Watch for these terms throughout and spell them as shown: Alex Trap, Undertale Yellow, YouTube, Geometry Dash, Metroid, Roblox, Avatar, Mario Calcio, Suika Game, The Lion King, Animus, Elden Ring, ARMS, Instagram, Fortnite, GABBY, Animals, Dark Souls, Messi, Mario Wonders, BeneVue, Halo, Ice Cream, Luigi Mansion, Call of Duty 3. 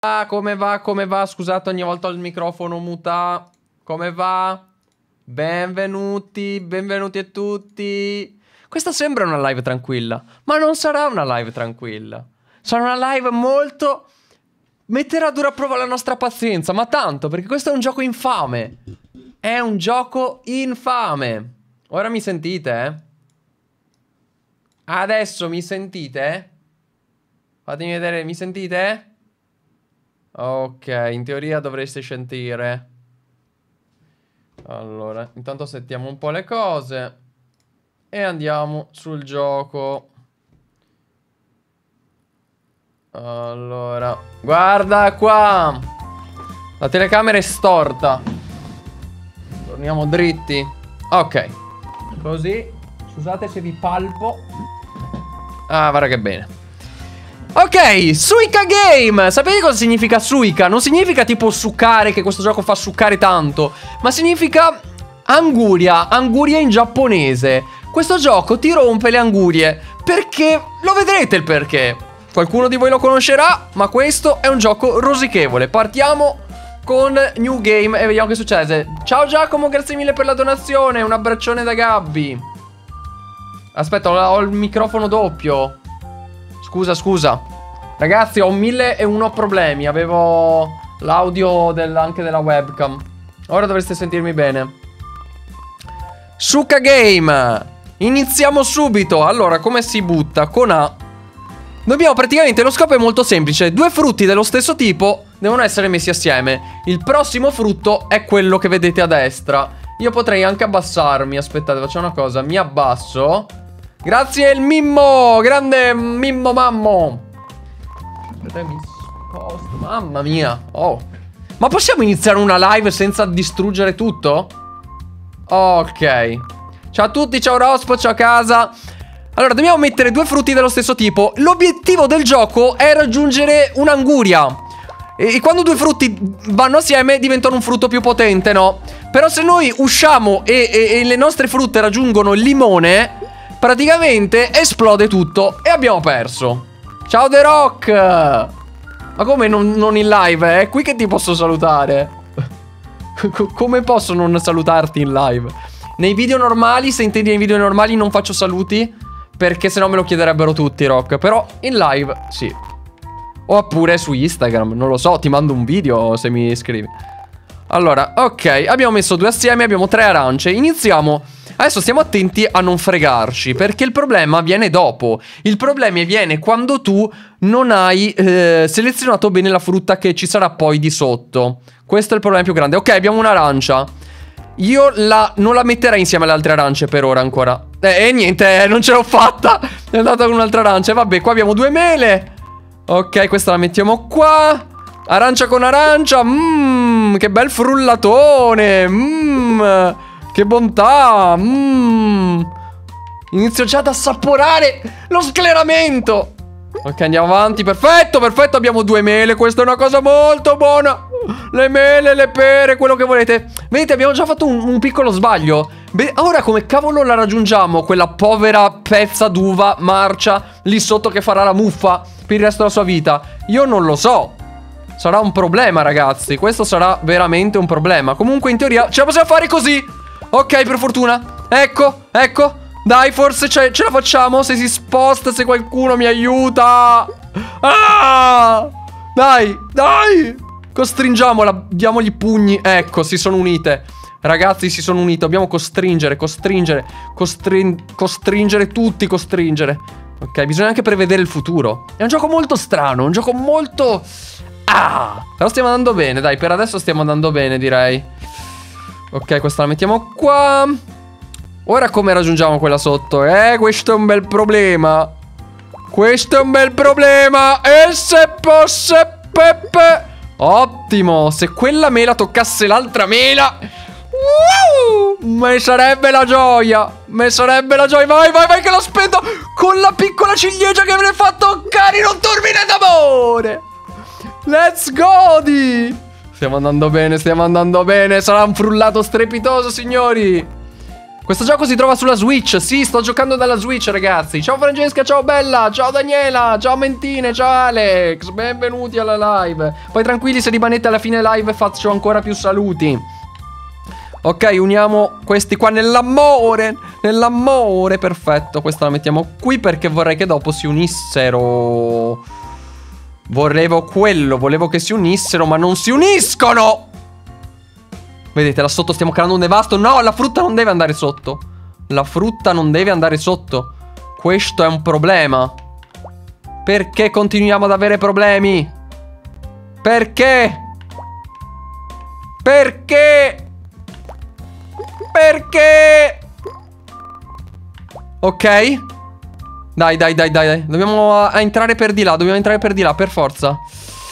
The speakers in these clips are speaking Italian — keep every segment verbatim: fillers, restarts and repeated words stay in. Ah, come va, come va? Scusate, ogni volta ho il microfono muta. Come va? Benvenuti, benvenuti a tutti. Questa sembra una live tranquilla, ma non sarà una live tranquilla. Sarà una live molto... metterà a dura prova la nostra pazienza, ma tanto, perché questo è un gioco infame. È un gioco infame. Ora mi sentite, eh? Adesso mi sentite? Fatemi vedere, mi sentite? Ok, in teoria dovreste sentire. Allora, intanto settiamo un po' le cose e andiamo sul gioco. Allora, guarda qua, la telecamera è storta. Torniamo dritti. Ok, così. Scusate se vi palpo. Ah, guarda che bene. Ok, Suika Game. Sapete cosa significa Suika? Non significa tipo succare, che questo gioco fa succare tanto, ma significa anguria, anguria in giapponese. Questo gioco ti rompe le angurie, perché lo vedrete il perché. Qualcuno di voi lo conoscerà, ma questo è un gioco rosichevole. Partiamo con New Game e vediamo che succede. Ciao Giacomo, grazie mille per la donazione. Un abbraccione da Gabby. Aspetta, ho il microfono doppio. Scusa, scusa. Ragazzi, ho mille e uno problemi. Avevo l'audio del, anche della webcam. Ora dovreste sentirmi bene. Suika Game. Iniziamo subito. Allora, come si butta? Con A. Dobbiamo praticamente... lo scopo è molto semplice. Due frutti dello stesso tipo devono essere messi assieme. Il prossimo frutto è quello che vedete a destra. Io potrei anche abbassarmi. Aspettate, facciamo una cosa. Mi abbasso. Grazie il Mimmo, grande Mimmo mammo. Aspetta, mi sposto. Mamma mia, oh. Ma possiamo iniziare una live senza distruggere tutto? Ok. Ciao a tutti, ciao Rospo, ciao casa. Allora, dobbiamo mettere due frutti dello stesso tipo. L'obiettivo del gioco è raggiungere un'anguria. E quando due frutti vanno assieme diventano un frutto più potente, no? Però se noi usciamo e, e, e le nostre frutte raggiungono il limone, praticamente esplode tutto e abbiamo perso. Ciao The Rock. Ma come non, non in live? È eh? qui che ti posso salutare. Come posso non salutarti in live? Nei video normali, se intendi nei video normali, non faccio saluti, perché sennò me lo chiederebbero tutti, Rock. Però in live sì. Oppure su Instagram, non lo so, ti mando un video se mi iscrivi. Allora, ok, abbiamo messo due assieme, abbiamo tre arance. Iniziamo. Adesso stiamo attenti a non fregarci, perché il problema viene dopo. Il problema viene quando tu non hai eh, selezionato bene la frutta che ci sarà poi di sotto. Questo è il problema più grande. Ok, abbiamo un'arancia. Io la, non la metterei insieme alle altre arance per ora ancora. E eh, niente, eh, non ce l'ho fatta. È andata con un'altra arancia. Vabbè, qua abbiamo due mele. Ok, questa la mettiamo qua. Arancia con arancia. Mmm, che bel frullatone. Mmm... Che bontà! Mm. Inizio già ad assaporare lo scleramento. Ok, andiamo avanti. Perfetto, perfetto. Abbiamo due mele. Questa è una cosa molto buona. Le mele, le pere, quello che volete. Vedete, abbiamo già fatto un, un piccolo sbaglio. Beh, ora come cavolo la raggiungiamo quella povera pezza d'uva marcia lì sotto che farà la muffa per il resto della sua vita? Io non lo so. Sarà un problema, ragazzi. Questo sarà veramente un problema. Comunque, in teoria, ce la possiamo fare così. Ok, per fortuna. Ecco, ecco. Dai, forse ce, ce la facciamo. Se si sposta, se qualcuno mi aiuta. Ah! Dai, dai. Costringiamola, diamogli pugni. Ecco, si sono unite. Ragazzi, si sono unite. Dobbiamo costringere, costringere costrin Costringere tutti, costringere. Ok, bisogna anche prevedere il futuro. È un gioco molto strano, un gioco molto... Ah! Però stiamo andando bene, dai. Per adesso stiamo andando bene, direi. Ok, questa la mettiamo qua. Ora come raggiungiamo quella sotto? Eh, questo è un bel problema. Questo è un bel problema. E se posse pepe. Ottimo. Se quella mela toccasse l'altra mela, uh, me sarebbe la gioia. Me sarebbe la gioia. Vai, vai, vai che lo spento. Con la piccola ciliegia che me ne fa toccare in un turbine d'amore. Let's go di. Stiamo andando bene, stiamo andando bene. Sarà un frullato strepitoso, signori. Questo gioco si trova sulla Switch. Sì, sto giocando dalla Switch, ragazzi. Ciao Francesca, ciao Bella, ciao Daniela, ciao Mentine, ciao Alex. Benvenuti alla live. Poi tranquilli, se rimanete alla fine live faccio ancora più saluti. Ok, uniamo questi qua nell'amore. Nell'amore, perfetto. Questa la mettiamo qui perché vorrei che dopo si unissero. Volevo quello, volevo che si unissero, ma non si uniscono. Vedete, là sotto stiamo creando un devasto. No, la frutta non deve andare sotto. La frutta non deve andare sotto. Questo è un problema. Perché continuiamo ad avere problemi? Perché? Perché? Perché? Ok. Dai, dai, dai, dai. Dobbiamo entrare per di là. Dobbiamo entrare per di là, per forza.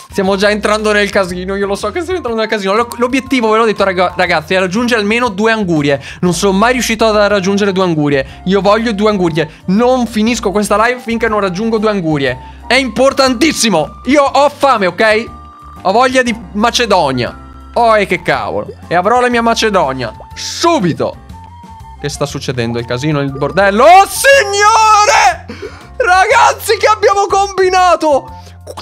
Stiamo già entrando nel casino, io lo so che stiamo entrando nel casino. L'obiettivo, ve l'ho detto ragazzi, è raggiungere almeno due angurie. Non sono mai riuscito a raggiungere due angurie. Io voglio due angurie. Non finisco questa live finché non raggiungo due angurie. È importantissimo. Io ho fame, ok? Ho voglia di Macedonia. Oh, e che cavolo. E avrò la mia Macedonia subito. Che sta succedendo? Il casino, il bordello. Oh signore! Ragazzi, che abbiamo combinato?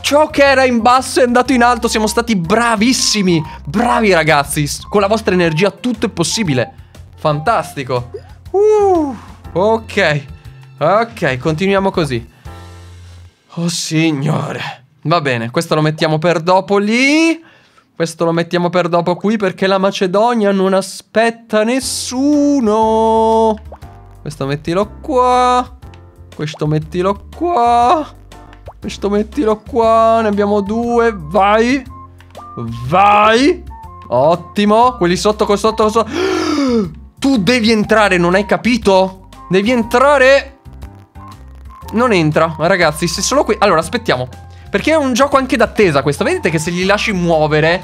Ciò che era in basso è andato in alto. Siamo stati bravissimi. Bravi ragazzi. Con la vostra energia tutto è possibile. Fantastico. uh, Ok. Ok, continuiamo così. Oh signore. Va bene, questo lo mettiamo per dopo lì. Questo lo mettiamo per dopo qui, perché la Macedonia non aspetta nessuno. Questo mettilo qua. Questo mettilo qua. Questo mettilo qua, ne abbiamo due, vai, vai, ottimo, quelli sotto, quelli sotto, quelli sotto. Tu devi entrare, non hai capito? Devi entrare. Non entra, ragazzi, se solo qui, allora aspettiamo, perché è un gioco anche d'attesa questo, vedete che se li lasci muovere,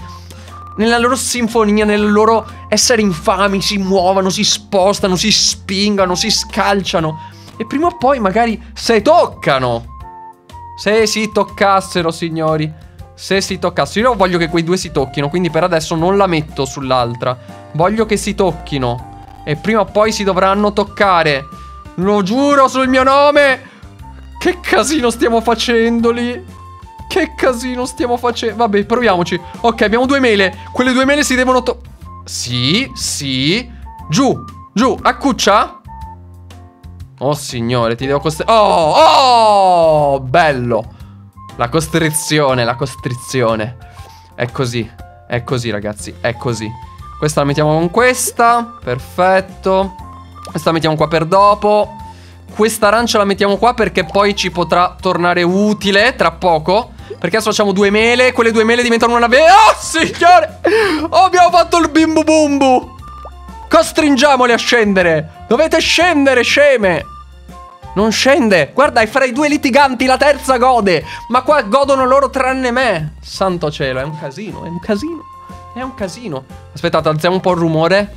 nella loro sinfonia, nel loro essere infami, si muovono, si spostano, si spingano, si scalciano, e prima o poi magari se toccano. Se si toccassero, signori. Se si toccassero. Io voglio che quei due si tocchino. Quindi per adesso non la metto sull'altra. Voglio che si tocchino. E prima o poi si dovranno toccare. Lo giuro sul mio nome. Che casino stiamo facendo lì. Che casino stiamo facendo. Vabbè, proviamoci. Ok, abbiamo due mele. Quelle due mele si devono to... Sì, sì. Giù, giù, accuccia. Oh signore, ti devo costrire. Oh, oh, bello. La costrizione, la costrizione. È così, è così ragazzi, è così. Questa la mettiamo con questa, perfetto. Questa la mettiamo qua per dopo. Questa arancia la mettiamo qua perché poi ci potrà tornare utile tra poco. Perché adesso facciamo due mele, quelle due mele diventano una vela. Oh signore, oh, abbiamo fatto il bimbu bumbu. Costringiamoli a scendere. Dovete scendere, sceme. Non scende. Guarda, è fra i due litiganti. La terza gode. Ma qua godono loro tranne me. Santo cielo, è un casino. È un casino. È un casino. Aspettate, alziamo un po' il rumore,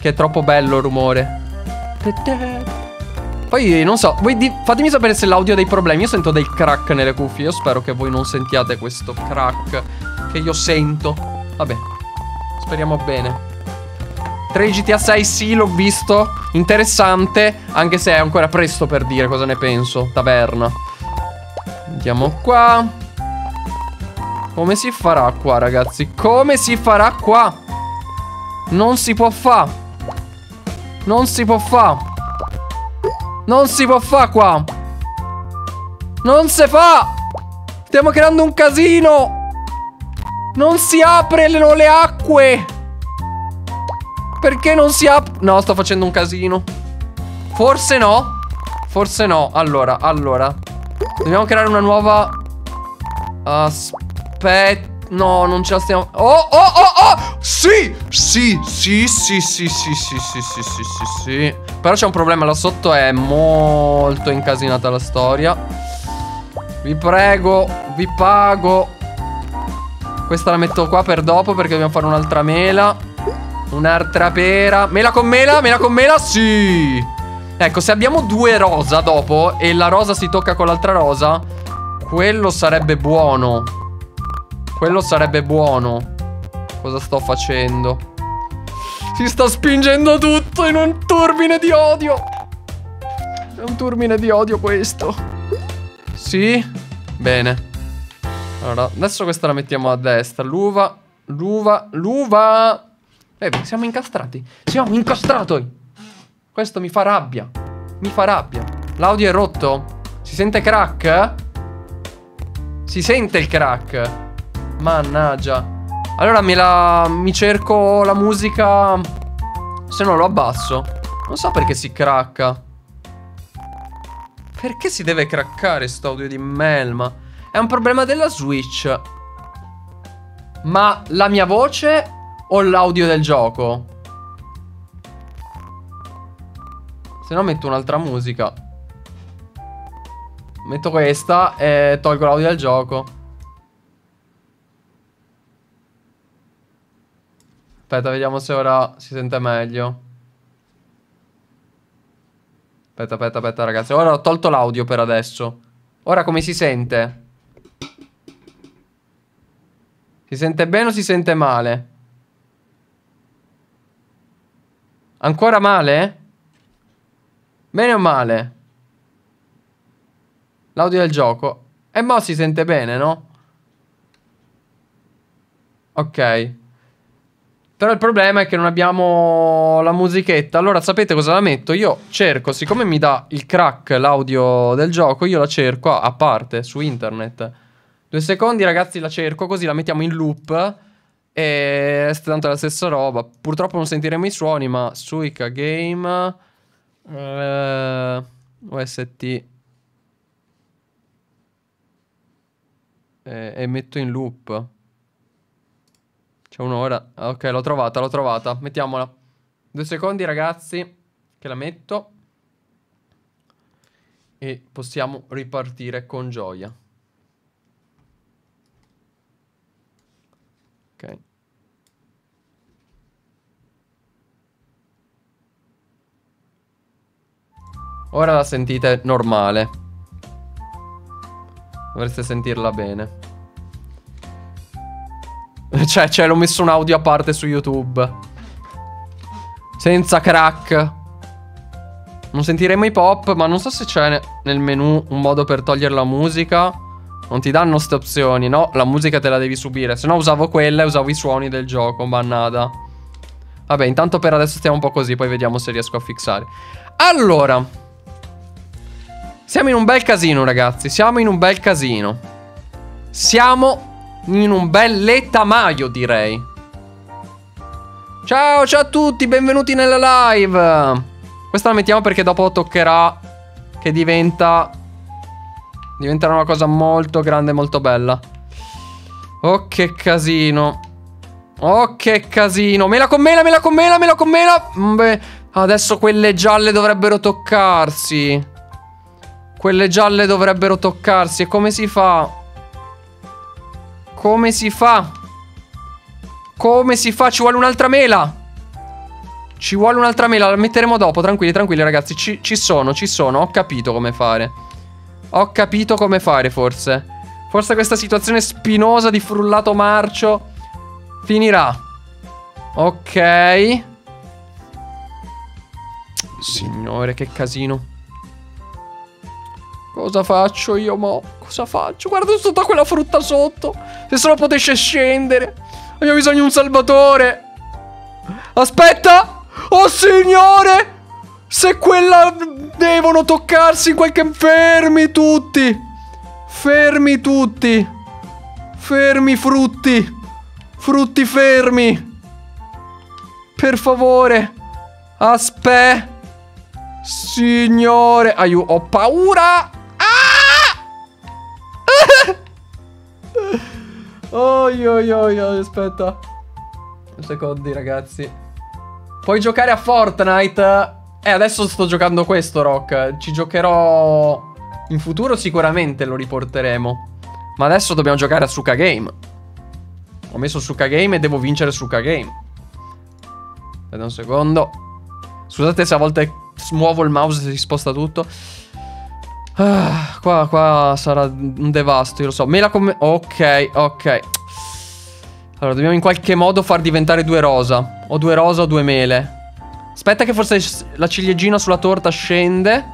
che è troppo bello il rumore. Poi non so, voi di... fatemi sapere se l'audio ha dei problemi. Io sento del crack nelle cuffie. Io spero che voi non sentiate questo crack che io sento. Vabbè, speriamo bene. G T A sei sì, l'ho visto. Interessante. Anche se è ancora presto per dire cosa ne penso. Taverna. Andiamo qua. Come si farà qua ragazzi? Come si farà qua? Non si può fa. Non si può fa. Non si può fa qua. Non si fa. Stiamo creando un casino. Non si apre le, le acque. Perché non si apre? No, sto facendo un casino. Forse no. Forse no. Allora, allora. Dobbiamo creare una nuova. Aspetta. No, non ce la stiamo. Oh, oh, oh, oh. Sì. Sì, sì, sì, sì, sì, sì, sì, sì, sì, sì, sì. Però c'è un problema. Là sotto è molto incasinata la storia. Vi prego. Vi pago. Questa la metto qua per dopo, perché dobbiamo fare un'altra mela. Un'altra pera. Mela con mela, mela con mela, sì. Ecco, se abbiamo due rosa dopo e la rosa si tocca con l'altra rosa, quello sarebbe buono. Quello sarebbe buono. Cosa sto facendo? Si sta spingendo tutto in un turbine di odio. È un turbine di odio questo. Sì. Bene. Allora, adesso questa la mettiamo a destra. L'uva. L'uva. L'uva. Eh, siamo incastrati. Siamo incastrati. Questo mi fa rabbia. Mi fa rabbia. L'audio è rotto. Si sente crack? Si sente il crack. Mannaggia. Allora me la... mi cerco la musica. Se no lo abbasso. Non so perché si cracca. Perché si deve craccare sto audio di melma? È un problema della Switch. Ma la mia voce o l'audio del gioco? Se no metto un'altra musica. Metto questa e tolgo l'audio del gioco. Aspetta, vediamo se ora si sente meglio. Aspetta, aspetta, aspetta ragazzi. Ora ho tolto l'audio per adesso. Ora come si sente? Si sente bene o si sente male? Ancora male? Bene o male? L'audio del gioco. E mo' si sente bene, no? Ok. Però il problema è che non abbiamo la musichetta. Allora sapete cosa la metto? Io cerco, siccome mi dà il crack l'audio del gioco, io la cerco a parte, su internet. Due secondi ragazzi, la cerco, così la mettiamo in loop. E tanto è la stessa roba. Purtroppo non sentiremo i suoni, ma Suika Game eh, O S T e metto in loop. C'è un'ora. Ok, l'ho trovata, l'ho trovata. Mettiamola. Due secondi ragazzi, che la metto. E possiamo ripartire con gioia. Ok. Ora la sentite normale. Dovreste sentirla bene. Cioè, cioè l'ho messo un audio a parte su YouTube. Senza crack. Non sentiremo i pop. Ma non so se c'è nel menu un modo per togliere la musica. Non ti danno queste opzioni, no? La musica te la devi subire. Se no usavo quella e usavo i suoni del gioco. Bannata. Vabbè, intanto per adesso stiamo un po' così. Poi vediamo se riesco a fixare. Allora, siamo in un bel casino, ragazzi. Siamo in un bel casino. Siamo in un bel letamaio, direi. Ciao, ciao a tutti. Benvenuti nella live. Questa la mettiamo perché dopo toccherà. Che diventa... diventerà una cosa molto grande e molto bella. Oh, che casino. Oh, che casino. Mela con mela, mela con mela, mela con mela. Beh, adesso quelle gialle dovrebbero toccarsi. Quelle gialle dovrebbero toccarsi. E come si fa? Come si fa? Come si fa? Ci vuole un'altra mela. Ci vuole un'altra mela. La metteremo dopo. Tranquilli, tranquilli ragazzi. Ci, ci sono, ci sono. Ho capito come fare. Ho capito come fare forse. Forse questa situazione spinosa di frullato marcio finirà. Ok. Signore, che casino. Cosa faccio io mo? Cosa faccio? Guarda tutta quella frutta sotto. Se solo potesse scendere. Io ho bisogno di un salvatore. Aspetta. Oh signore. Se quella... devono toccarsi in qualche... Fermi tutti. Fermi tutti. Fermi frutti. Frutti fermi. Per favore. Aspetta. Signore. Aiuto. Ho paura. Oh, io, io, io, aspetta. Due secondi, ragazzi. Puoi giocare a Fortnite? Eh, adesso sto giocando questo, Rock. Ci giocherò in futuro sicuramente, lo riporteremo. Ma adesso dobbiamo giocare a Suika Game. Ho messo Suika Game e devo vincere Suika Game. Aspetta un secondo. Scusate se a volte muovo il mouse e si sposta tutto. Ah, qua, qua sarà un devasto, io lo so. Mela con me... Ok, ok. Allora, dobbiamo in qualche modo far diventare due rosa. O due rosa o due mele. Aspetta che forse la ciliegina sulla torta scende.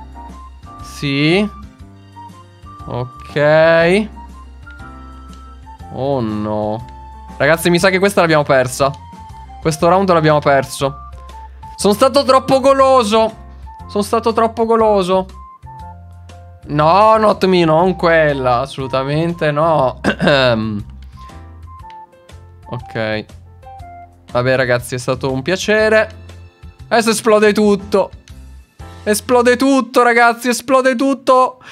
Sì. Ok. Oh no. Ragazzi, mi sa che questa l'abbiamo persa. Questo round l'abbiamo perso. Sono stato troppo goloso. Sono stato troppo goloso. No, not me, non quella. Assolutamente no. Ok. Vabbè ragazzi, è stato un piacere. Adesso esplode tutto. Esplode tutto ragazzi. Esplode tutto.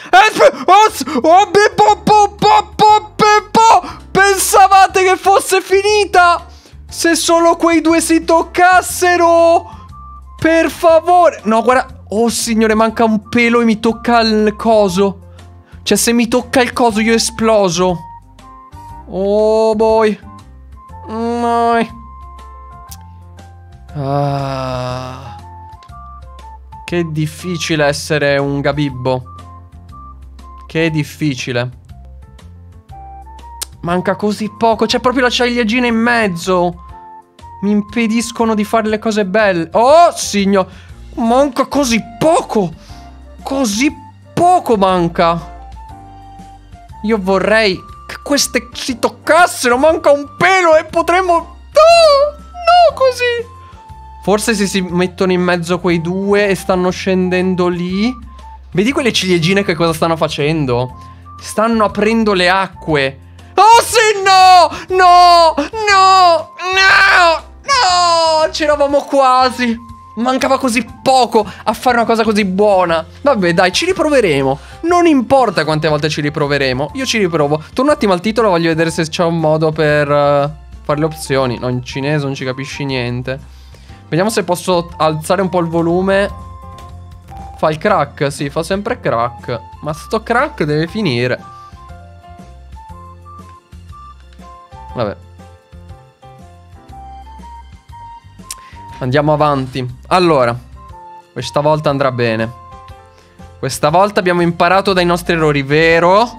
Pensavate che fosse finita? Se solo quei due si toccassero. Per favore. No guarda. Oh signore, manca un pelo e mi tocca il coso. Cioè se mi tocca il coso io esploso. Oh boy. Noi. Ah, che difficile essere un gabibbo. Che difficile. Manca così poco. C'è proprio la ciliegina in mezzo. Mi impediscono di fare le cose belle. Oh signor. Manca così poco. Così poco manca. Io vorrei che queste si toccassero. Manca un pelo e potremmo... No, no così. Forse se si mettono in mezzo quei due e stanno scendendo lì. Vedi quelle ciliegine che cosa stanno facendo? Stanno aprendo le acque. Oh sì, no! No! No! No! No! C'eravamo quasi. Mancava così poco a fare una cosa così buona. Vabbè dai, ci riproveremo. Non importa quante volte ci riproveremo. Io ci riprovo. Torno un attimo al titolo, voglio vedere se c'è un modo per uh, fare le opzioni. No, in cinese non ci capisci niente. Vediamo se posso alzare un po' il volume. Fa il crack, sì, fa sempre crack. Ma sto crack deve finire. Vabbè. Andiamo avanti. Allora, questa volta andrà bene. Questa volta abbiamo imparato dai nostri errori, vero?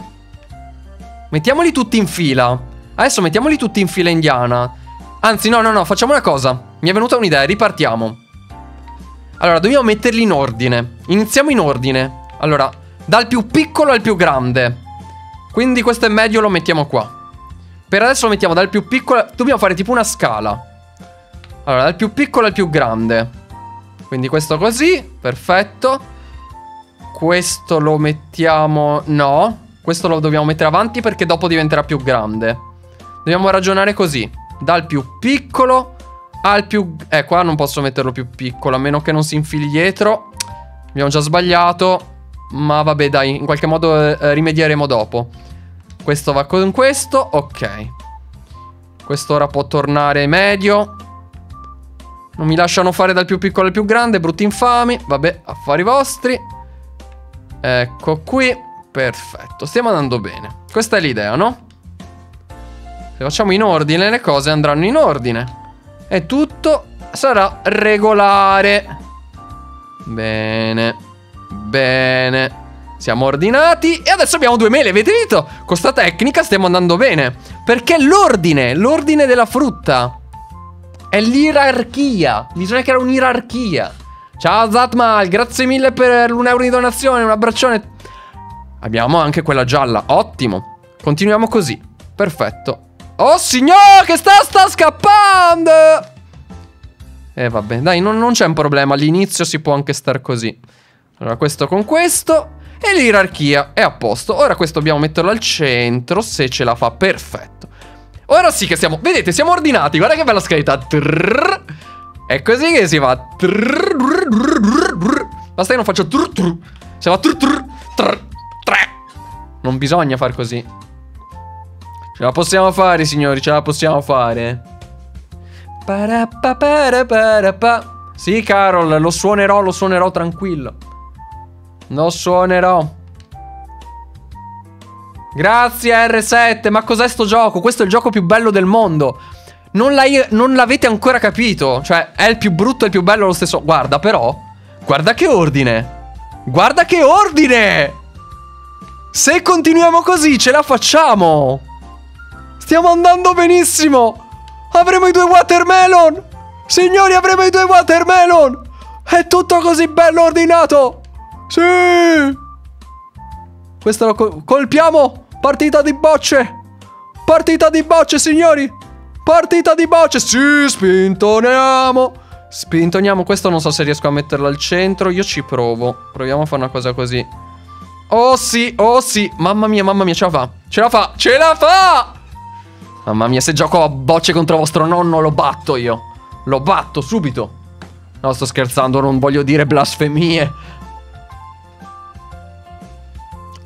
Mettiamoli tutti in fila. Adesso mettiamoli tutti in fila indiana. Anzi, no, no, no, facciamo una cosa. Mi è venuta un'idea, ripartiamo. Allora, dobbiamo metterli in ordine. Iniziamo in ordine. Allora, dal più piccolo al più grande. Quindi questo è medio, lo mettiamo qua. Per adesso lo mettiamo dal più piccolo. Dobbiamo fare tipo una scala. Allora, dal più piccolo al più grande. Quindi questo così, perfetto. Questo lo mettiamo... No, questo lo dobbiamo mettere avanti perché dopo diventerà più grande. Dobbiamo ragionare così. Dal più piccolo al più... Eh, qua non posso metterlo più piccolo, a meno che non si infili dietro. Abbiamo già sbagliato. Ma vabbè, dai, in qualche modo eh, rimedieremo dopo. Questo va con questo, ok. Questo ora può tornare medio. Non mi lasciano fare dal più piccolo al più grande, brutti infami. Vabbè, affari vostri. Ecco qui, perfetto, stiamo andando bene. Questa è l'idea, no? Se facciamo in ordine le cose andranno in ordine. E tutto sarà regolare. Bene. Bene. Siamo ordinati. E adesso abbiamo due mele, avete visto? Con questa tecnica stiamo andando bene. Perché l'ordine, l'ordine della frutta è l'irarchia. Bisogna creare un'irarchia. Ciao Zatmal, grazie mille per l'un euro di donazione. Un abbraccione. Abbiamo anche quella gialla, ottimo. Continuiamo così, perfetto. Oh signor, che sta, sta scappando. E eh, vabbè, dai, non, non c'è un problema. All'inizio si può anche star così. Allora questo con questo. E l'irarchia è a posto. Ora questo dobbiamo metterlo al centro. Se ce la fa, perfetto. Ora sì che siamo, vedete, siamo ordinati. Guarda che bella scritta. È così che si va. Basta che non faccio. Se va. Non bisogna far così. Ce la possiamo fare, signori, ce la possiamo fare. Sì, Carol, lo suonerò, lo suonerò tranquillo. Lo suonerò. Grazie, R sette. Ma cos'è sto gioco? Questo è il gioco più bello del mondo. Non l'avete ancora capito. Cioè, è il più brutto e il più bello lo stesso. Guarda, però. Guarda che ordine. Guarda che ordine. Se continuiamo così, ce la facciamo. Stiamo andando benissimo. Avremo i due watermelon! Signori, avremo i due watermelon! È tutto così bello ordinato! Sì! Questo lo col colpiamo! Partita di bocce! Partita di bocce, signori! Partita di bocce! Sì, spintoniamo! Spintoniamo. Questo non so se riesco a metterlo al centro. Io ci provo. Proviamo a fare una cosa così. Oh sì, oh sì. Mamma mia, mamma mia, ce la fa. Ce la fa, ce la fa! Mamma mia, se gioco a bocce contro vostro nonno lo batto io. Lo batto subito. No, sto scherzando, non voglio dire blasfemie.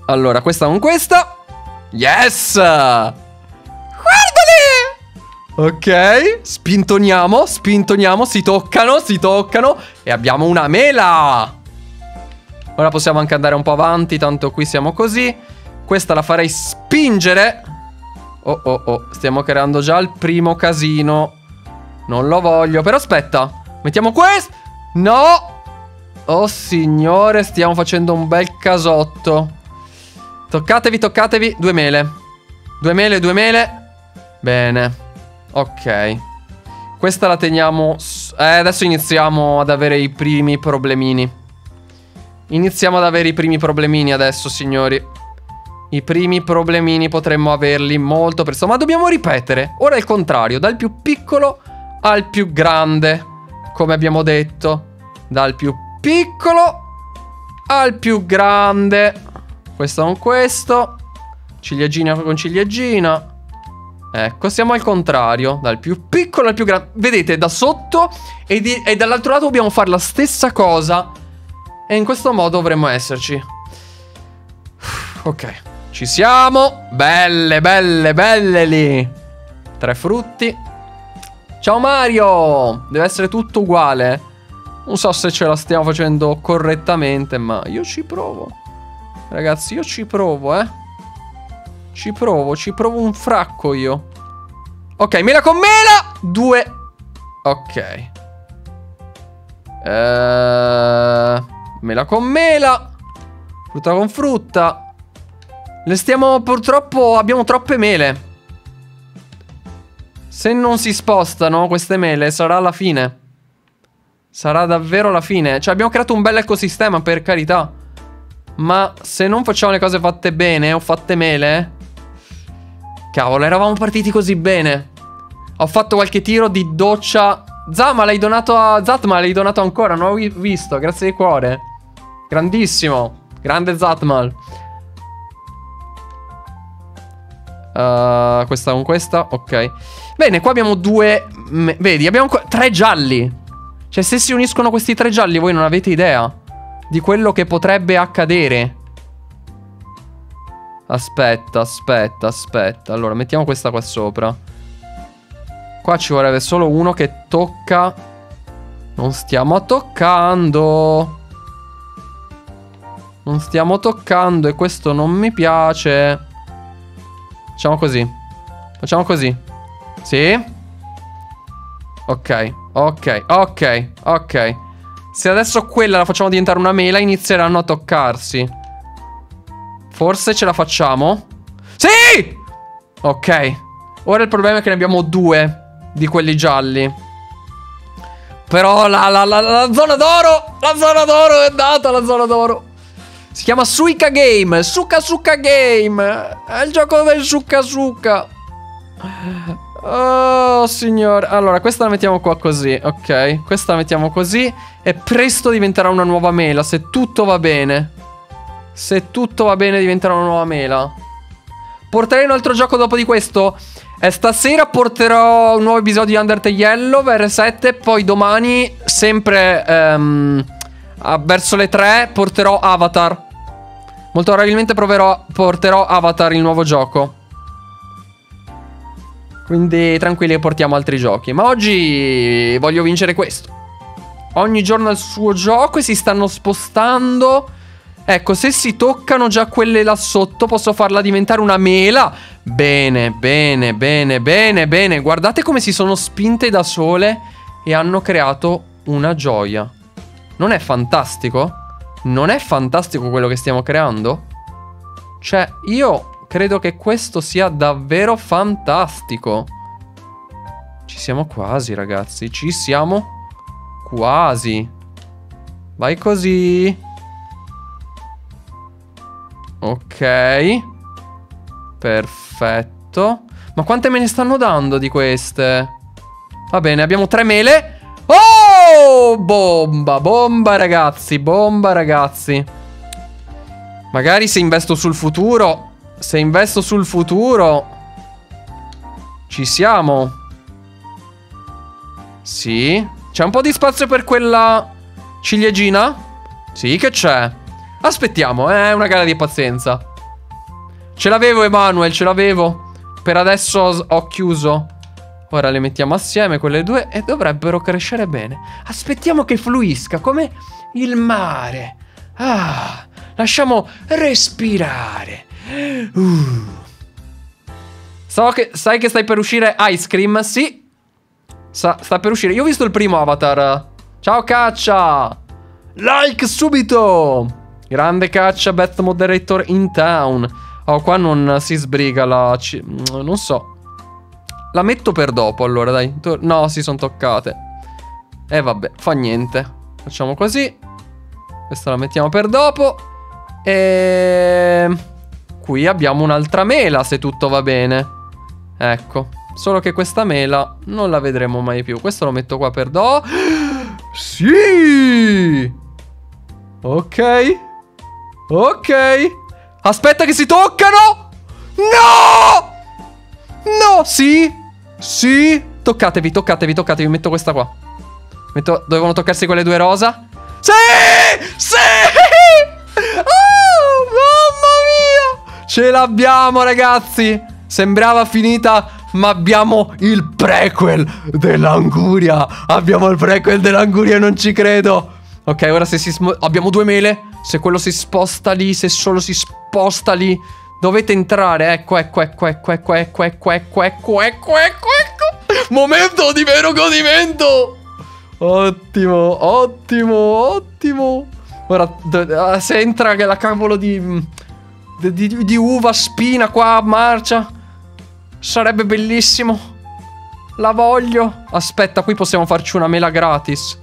Allora, questa con questa. Yes! Guardali! Ok, spintoniamo, spintoniamo, si toccano, si toccano. E abbiamo una mela! Ora possiamo anche andare un po' avanti, tanto qui siamo così. Questa la farei spingere. Oh, oh, oh, stiamo creando già il primo casino. Non lo voglio, però aspetta. Mettiamo questo. No. Oh signore, stiamo facendo un bel casotto. Toccatevi, toccatevi. Due mele. Due mele, due mele. Bene. Ok. Questa la teniamo. Eh, adesso iniziamo ad avere i primi problemini. Iniziamo ad avere i primi problemini adesso, signori. I primi problemini potremmo averli molto presto. Ma dobbiamo ripetere. Ora è il contrario. Dal più piccolo al più grande. Come abbiamo detto, dal più piccolo al più grande. Questo con questo. Ciliegina con ciliegina. Ecco, siamo al contrario. Dal più piccolo al più grande. Vedete, da sotto e, di e dall'altro lato dobbiamo fare la stessa cosa. E in questo modo dovremmo esserci. Ok, ci siamo. Belle, belle, belle lì. Tre frutti. Ciao Mario! Deve essere tutto uguale. Non so se ce la stiamo facendo correttamente, ma io ci provo. Ragazzi, io ci provo, eh. Ci provo, ci provo un fracco io. Ok, mela con mela! Due. Ok. Ehm, mela con mela. Frutta con frutta. Le stiamo purtroppo... abbiamo troppe mele. Se non si spostano queste mele sarà la fine. Sarà davvero la fine. Cioè abbiamo creato un bel ecosistema, per carità, ma se non facciamo le cose fatte bene o fatte mele. Cavolo, eravamo partiti così bene. Ho fatto qualche tiro di doccia. Zama, l'hai donato a... Zatma, l'hai donato ancora, non l'avevo visto. Grazie di cuore. Grandissimo. Grande Zatmal. Uh, questa con questa, ok. Bene, qua abbiamo due. Vedi, abbiamo tre gialli. Cioè, se si uniscono questi tre gialli, voi non avete idea di quello che potrebbe accadere. Aspetta, aspetta, aspetta. Allora, mettiamo questa qua sopra. Qua ci vorrebbe solo uno che tocca. Non stiamo toccando. Non stiamo toccando. E questo non mi piace. Facciamo così. Facciamo così. Sì. Ok. Ok. Ok. Ok. Se adesso quella la facciamo diventare una mela, inizieranno a toccarsi. Forse ce la facciamo. Sì! Ok. Ora il problema è che ne abbiamo due di quelli gialli. Però la, la, la, la zona d'oro. La zona d'oro è data, la zona d'oro. Si chiama Suika Game. Suika Suika Game. È il gioco del Suika Suika. Oh signore. Allora questa la mettiamo qua così. Ok. Questa la mettiamo così. E presto diventerà una nuova mela. Se tutto va bene. Se tutto va bene diventerà una nuova mela. Porterei un altro gioco dopo di questo. E stasera porterò un nuovo episodio di Undertale Yellow R sette. Poi domani sempre um, verso le tre porterò Avatar. Molto probabilmente proverò, porterò Avatar, il nuovo gioco. Quindi tranquilli, portiamo altri giochi. Ma oggi voglio vincere questo. Ogni giorno al suo gioco e si stanno spostando. Ecco, se si toccano già quelle là sotto, posso farla diventare una mela. Bene, bene, bene, bene, bene. Guardate come si sono spinte da sole e hanno creato una gioia. Non è fantastico? Non è fantastico quello che stiamo creando? Cioè, io credo che questo sia davvero fantastico. Ci Ci siamo quasi, ragazzi. Ci siamo quasi. Vai così. Ok. Perfetto. Ma quante me ne stanno dando di queste? Va bene, abbiamo tre mele. Oh! Bomba, bomba, ragazzi. Bomba, ragazzi. Magari se investo sul futuro. Se investo sul futuro. Ci siamo. Sì. C'è un po' di spazio per quella ciliegina? Sì che c'è. Aspettiamo, è eh, una gara di pazienza. Ce l'avevo, Emanuel, ce l'avevo. Per adesso ho chiuso. Ora le mettiamo assieme quelle due e dovrebbero crescere bene. Aspettiamo che fluisca come il mare. Ah, lasciamo respirare. Uh. So che, sai che stai per uscire Ice Cream? Sì. Sa, sta per uscire. Io ho visto il primo Avatar. Ciao Caccia. Like subito. Grande Caccia, best moderator in town. Oh, qua non si sbriga la... Non so. La metto per dopo allora, dai. No, si sono toccate. E eh, vabbè, fa niente. Facciamo così. Questa la mettiamo per dopo. E... qui abbiamo un'altra mela, se tutto va bene. Ecco. Solo che questa mela non la vedremo mai più. Questo lo metto qua per do... Sì! Ok. Ok. Aspetta che si toccano! No! No, sì. Sì. Toccatevi, toccatevi, toccatevi. Metto questa qua. Metto... Dovevano toccarsi quelle due rosa. Sì! Sì! Oh, mamma mia! Ce l'abbiamo, ragazzi. Sembrava finita, ma abbiamo il prequel dell'anguria. Abbiamo il prequel dell'anguria, non ci credo. Ok, ora se si... abbiamo due mele. Se quello si sposta lì, se solo si sposta lì... Dovete entrare, ecco, ecco, ecco, ecco, ecco, ecco, ecco, ecco, ecco, ecco, ecco. Momento di vero godimento. Ottimo, ottimo, ottimo. Ora, se entra la cavolo di, di, di uva spina qua a marcia, sarebbe bellissimo. La voglio. Aspetta, qui possiamo farci una mela gratis.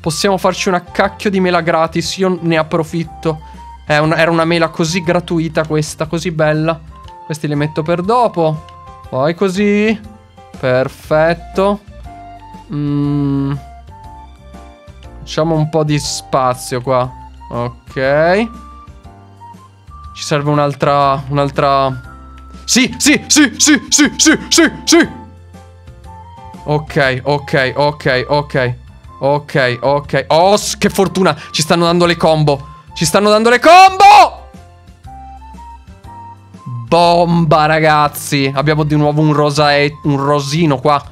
Possiamo farci una cacchio di mela gratis. Io ne approfitto. Era una mela così gratuita questa, così bella. Questi li metto per dopo. Poi così. Perfetto. mm. Facciamo un po' di spazio qua. Ok. Ci serve un'altra... Un'altra... Sì, sì, sì, sì, sì, sì, sì, sì. Ok, ok, ok, ok. Ok, ok. Oh, che fortuna. Ci stanno dando le combo. Ci stanno dando le combo! Bomba, ragazzi! Abbiamo di nuovo un rosa, un rosino qua.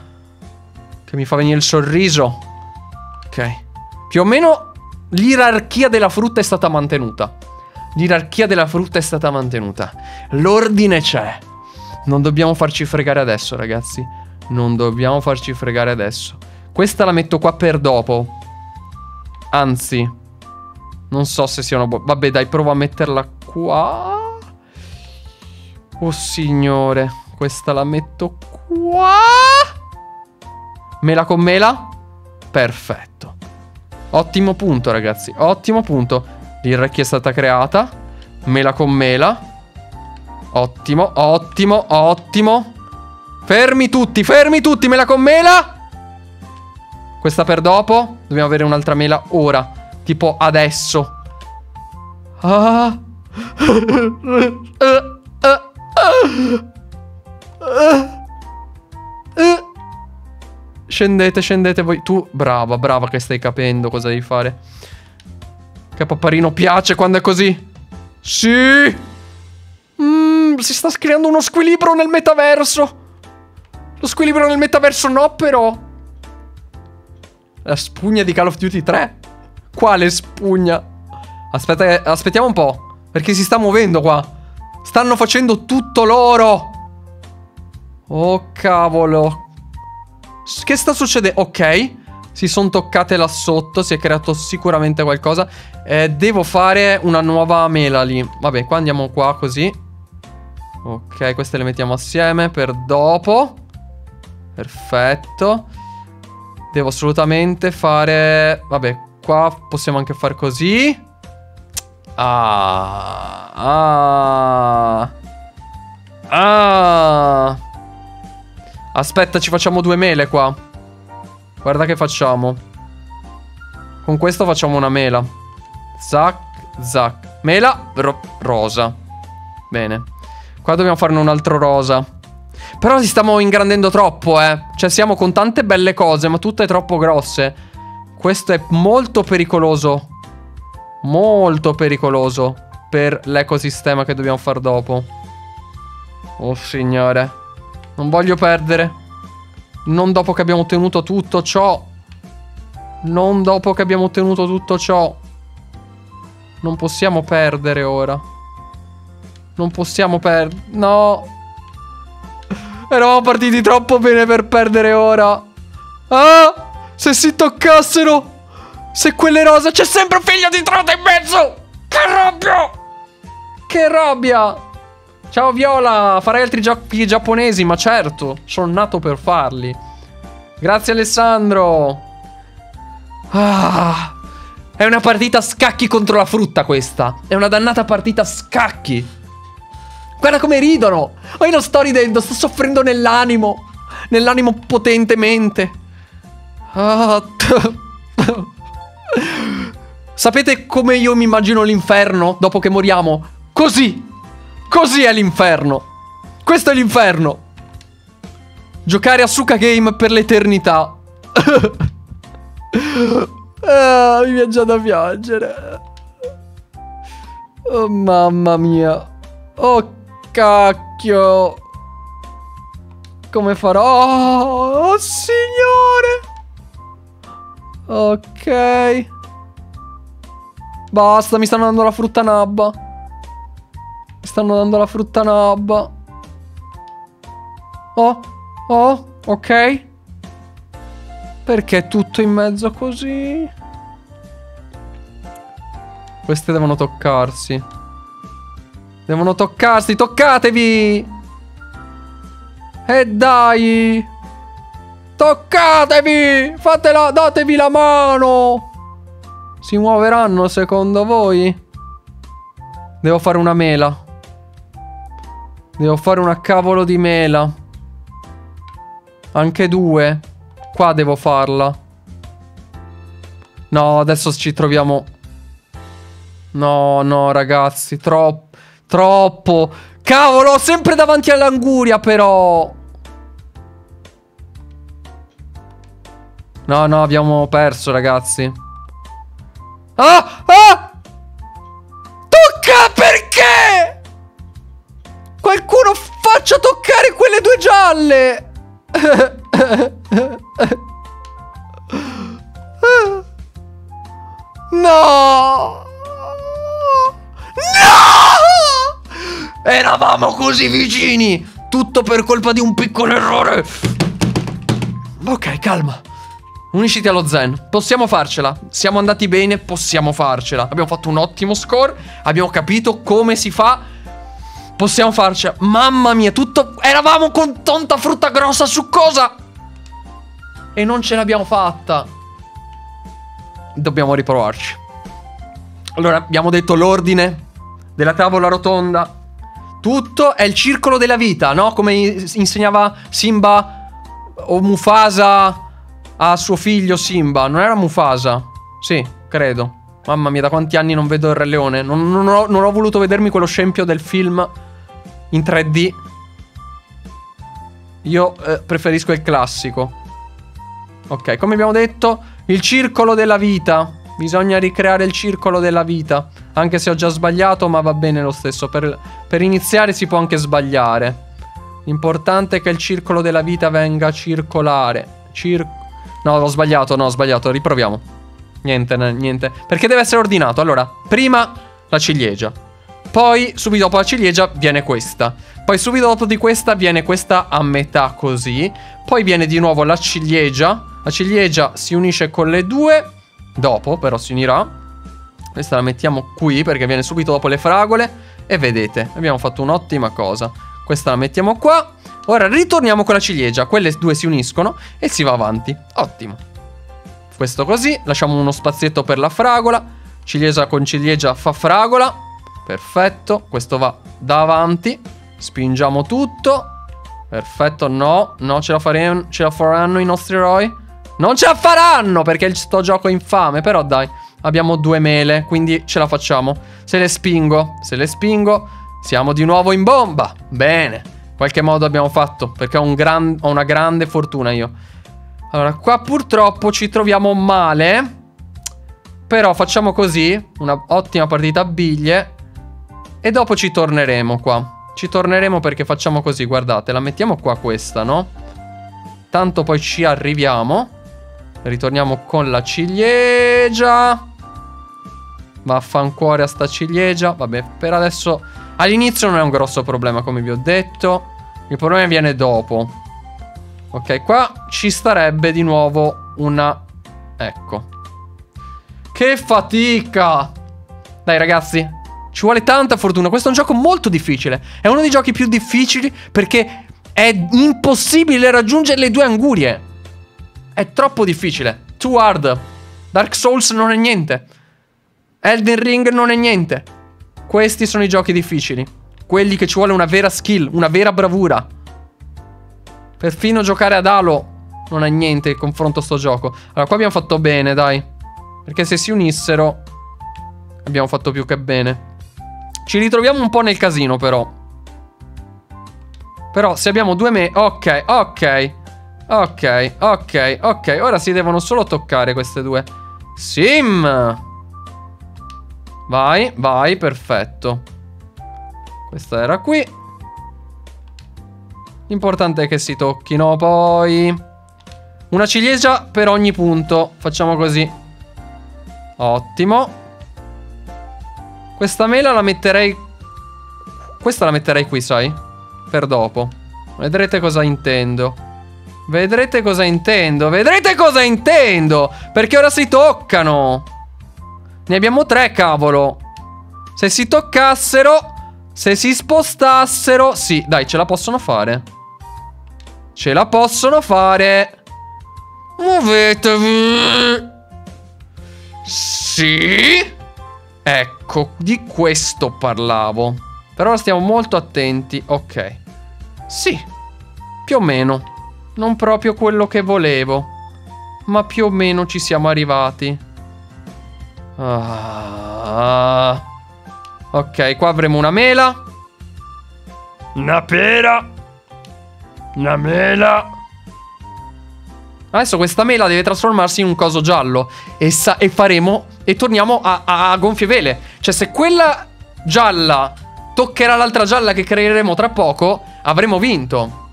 Che mi fa venire il sorriso. Ok. Più o meno l'irarchia della frutta è stata mantenuta. L'irarchia della frutta è stata mantenuta. L'ordine c'è. Non dobbiamo farci fregare adesso, ragazzi. Non dobbiamo farci fregare adesso. Questa la metto qua per dopo. Anzi... Non so se sia una buona... Vabbè, dai, provo a metterla qua. Oh, signore. Questa la metto qua. Mela con mela. Perfetto. Ottimo punto, ragazzi. Ottimo punto. L'irrecchia è stata creata. Mela con mela. Ottimo, ottimo, ottimo. Fermi tutti, fermi tutti. Mela con mela. Questa per dopo. Dobbiamo avere un'altra mela ora. Tipo adesso. Ah. Scendete, scendete voi. Tu, brava, brava che stai capendo cosa devi fare. Che Papparino piace quando è così. Sì. mm, Si sta creando uno squilibrio nel metaverso. Lo squilibrio nel metaverso no, però. La spugna di Call of Duty tre. Quale spugna? Aspetta, aspettiamo un po'. Perché si sta muovendo qua. Stanno facendo tutto loro. Oh, cavolo. Che sta succedendo? Ok. Si sono toccate là sotto. Si è creato sicuramente qualcosa. eh, Devo fare una nuova mela lì. Vabbè, qua andiamo qua così. Ok, queste le mettiamo assieme per dopo. Perfetto. Devo assolutamente fare... Vabbè, qua possiamo anche far così. Ah, ah, ah. Aspetta, ci facciamo due mele qua. Guarda che facciamo. Con questo facciamo una mela. Zac, zac. Mela ro rosa. Bene. Qua dobbiamo farne un altro rosa. Però ci stiamo ingrandendo troppo, eh. Cioè siamo con tante belle cose, ma tutte troppo grosse. Questo è molto pericoloso. Molto pericoloso per l'ecosistema che dobbiamo far dopo. Oh signore. Non voglio perdere. Non dopo che abbiamo ottenuto tutto ciò. Non dopo che abbiamo ottenuto tutto ciò. Non possiamo perdere ora. Non possiamo perdere. No. Eravamo partiti troppo bene per perdere ora. Ah, se si toccassero. Se quelle rosa... C'è sempre un figlio di trota in mezzo! Che rabbia! Che rabbia! Ciao Viola! Farai altri giochi giapponesi? Ma certo! Sono nato per farli. Grazie Alessandro! Ah, è una partita a scacchi contro la frutta questa! È una dannata partita a scacchi! Guarda come ridono! Oh, io non sto ridendo! Sto soffrendo nell'animo! Nell'animo potentemente! Ah... Sapete come io mi immagino l'inferno dopo che moriamo? Così! Così è l'inferno! Questo è l'inferno! Giocare a Suika Game per l'eternità. Ah, mi viene già da piangere. Oh mamma mia. Oh cacchio. Come farò? Oh signore. Ok. Basta, mi stanno dando la frutta nabba. Mi stanno dando la frutta nabba. Oh, oh, ok. Perché è tutto in mezzo così? Queste devono toccarsi. Devono toccarsi, toccatevi! E dai! Toccatevi! Fatela, datevi la mano! Si muoveranno secondo voi? Devo fare una mela. Devo fare una cavolo di mela. Anche due. Qua devo farla. No, adesso ci troviamo. No, no, ragazzi. Troppo. Troppo. Cavolo, sempre davanti all'anguria però. No, no, abbiamo perso, ragazzi. Ah! Ah! Tocca perché? Qualcuno faccia toccare quelle due gialle. No! No! Eravamo così vicini. Tutto per colpa di un piccolo errore. Ok, calma. Unisciti allo zen. Possiamo farcela. Siamo andati bene, possiamo farcela. Abbiamo fatto un ottimo score. Abbiamo capito come si fa. Possiamo farcela. Mamma mia, tutto... Eravamo con tanta frutta grossa succosa. E non ce l'abbiamo fatta. Dobbiamo riprovarci. Allora, abbiamo detto l'ordine della tavola rotonda. Tutto è il circolo della vita, no? Come insegnava Simba o Mufasa... a suo figlio Simba. Non era Mufasa? Sì, credo. Mamma mia, da quanti anni non vedo il Re Leone. Non, non, ho, non ho voluto vedermi quello scempio del film in tre D. Io eh, preferisco il classico. Ok, come abbiamo detto, il circolo della vita. Bisogna ricreare il circolo della vita. Anche se ho già sbagliato, ma va bene lo stesso. Per, per iniziare si può anche sbagliare. L'importante è che il circolo della vita venga circolare. Circolare. No, ho sbagliato, no, ho sbagliato, riproviamo. Niente, niente. Perché deve essere ordinato. Allora, prima la ciliegia. Poi, subito dopo la ciliegia, viene questa. Poi, subito dopo di questa, viene questa a metà, così. Poi viene di nuovo la ciliegia. La ciliegia si unisce con le due. Dopo, però, si unirà. Questa la mettiamo qui, perché viene subito dopo le fragole. E vedete, abbiamo fatto un'ottima cosa. Questa la mettiamo qua. Ora ritorniamo con la ciliegia. Quelle due si uniscono e si va avanti. Ottimo. Questo così. Lasciamo uno spazietto per la fragola. Ciliegia con ciliegia fa fragola. Perfetto. Questo va davanti. Spingiamo tutto. Perfetto. No, no, ce la faremo. Ce la faranno i nostri eroi. Non ce la faranno perché sto gioco è infame. Però dai, abbiamo due mele, quindi ce la facciamo. Se le spingo, se le spingo, siamo di nuovo in bomba. Bene, qualche modo abbiamo fatto, perché ho, un gran, ho una grande fortuna io. Allora, qua purtroppo ci troviamo male. Però facciamo così, una ottima partita a biglie. E dopo ci torneremo qua. Ci torneremo perché facciamo così, guardate. La mettiamo qua questa, no? Tanto poi ci arriviamo. Ritorniamo con la ciliegia. Vaffanculo a sta ciliegia. Vabbè, per adesso all'inizio non è un grosso problema, come vi ho detto. Il problema viene dopo. Ok, qua ci starebbe di nuovo una... Ecco. Che fatica! Dai ragazzi, ci vuole tanta fortuna. Questo è un gioco molto difficile. È uno dei giochi più difficili perché è impossibile raggiungere le due angurie. È troppo difficile. Too hard. Dark Souls non è niente. Elden Ring non è niente. Questi sono i giochi difficili. Quelli che ci vuole una vera skill, una vera bravura. Perfino giocare ad Halo non è niente in confronto a sto gioco. Allora qua abbiamo fatto bene, dai. Perché se si unissero abbiamo fatto più che bene. Ci ritroviamo un po' nel casino però. Però se abbiamo due me... Ok, ok. Ok, ok, ok. Ora si devono solo toccare queste due. Sim. Vai, vai, perfetto. Questa era qui. L'importante è che si tocchino poi. Una ciliegia per ogni punto. Facciamo così. Ottimo. Questa mela la metterei... Questa la metterei qui, sai? Per dopo. Vedrete cosa intendo. Vedrete cosa intendo. Vedrete cosa intendo. Perché ora si toccano. Ne abbiamo tre, cavolo. Se si toccassero. Se si spostassero. Sì, dai, ce la possono fare. Ce la possono fare. Muovetevi. Sì. Ecco, di questo parlavo. Però stiamo molto attenti. Ok. Sì. Più o meno. Non proprio quello che volevo, ma più o meno ci siamo arrivati. Ah. Ok, qua avremo una mela. Una pera. Una mela. Adesso questa mela deve trasformarsi in un coso giallo. E, sa e faremo... E torniamo a, a, a gonfie vele. Cioè se quella gialla toccherà l'altra gialla che creeremo tra poco, avremo vinto.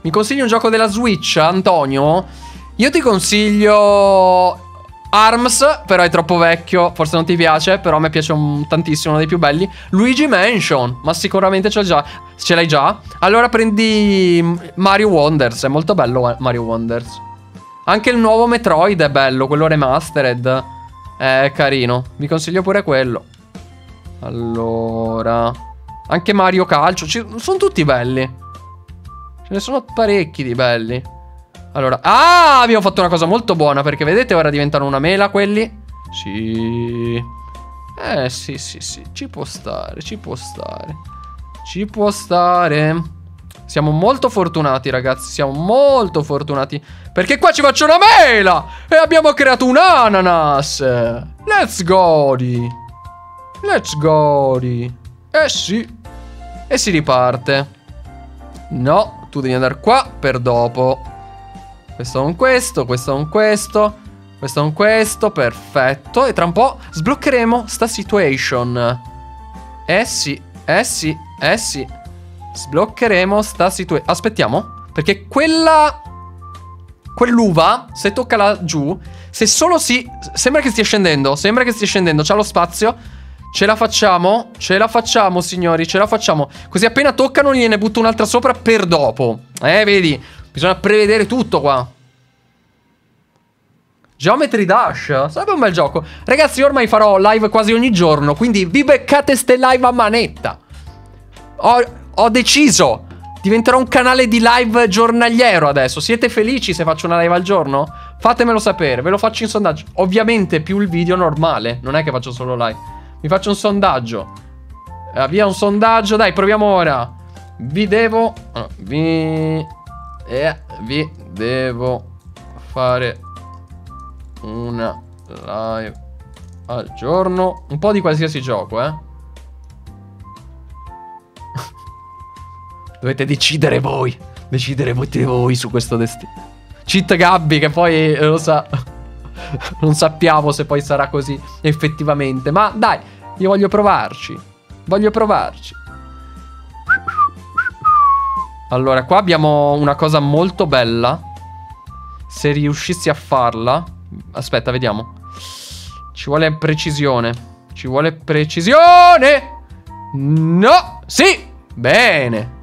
Mi consigli un gioco della Switch, Antonio? Io ti consiglio ARMS, però è troppo vecchio, forse non ti piace, però a me piace un, tantissimo, uno dei più belli. Luigi Mansion, ma sicuramente ce l'hai già. Ce l'hai già? Allora prendi Mario Wonders, è molto bello Mario Wonders. Anche il nuovo Metroid è bello, quello remastered. È carino, vi consiglio pure quello. Allora... Anche Mario Calcio, ci, sono tutti belli. Ce ne sono parecchi di belli. Allora, ah, abbiamo fatto una cosa molto buona, perché vedete ora diventano una mela quelli. Sì. Eh sì sì sì, ci può stare, ci può stare. Ci può stare. Siamo molto fortunati ragazzi, siamo molto fortunati, perché qua ci faccio una mela e abbiamo creato un ananas. Let's go di. Let's go di. Eh sì. E si riparte. No. Tu devi andare qua per dopo. Questo con questo, questo con questo, questo con questo, perfetto. E tra un po' sbloccheremo sta situation. Eh sì, eh sì, eh sì. Sbloccheremo sta situation. Aspettiamo, perché quella... Quell'uva, se tocca là giù, se solo si... Sembra che stia scendendo, sembra che stia scendendo, c'ha lo spazio. Ce la facciamo? Ce la facciamo, signori, ce la facciamo. Così appena toccano gliene butto un'altra sopra per dopo. Eh, vedi? Bisogna prevedere tutto qua. Geometry Dash. Sarebbe un bel gioco. Ragazzi, ormai farò live quasi ogni giorno, quindi vi beccate ste live a manetta. Ho, ho deciso Diventerò un canale di live giornaliero adesso. Siete felici se faccio una live al giorno? Fatemelo sapere, ve lo faccio in sondaggio. Ovviamente più il video normale, non è che faccio solo live. Mi faccio un sondaggio. Avvia un sondaggio, dai, proviamo ora. Vi devo... Vi... Eh, vi devo fare una live al giorno. Un po' di qualsiasi gioco, eh. Dovete decidere voi. Decidere voi su questo destino. Cheat Gabby, che poi eh, lo sa. Non sappiamo se poi sarà così effettivamente. Ma dai, io voglio provarci. Voglio provarci. Allora, qua abbiamo una cosa molto bella. Se riuscissi a farla. Aspetta, vediamo. Ci vuole precisione. Ci vuole precisione. No. Sì. Bene.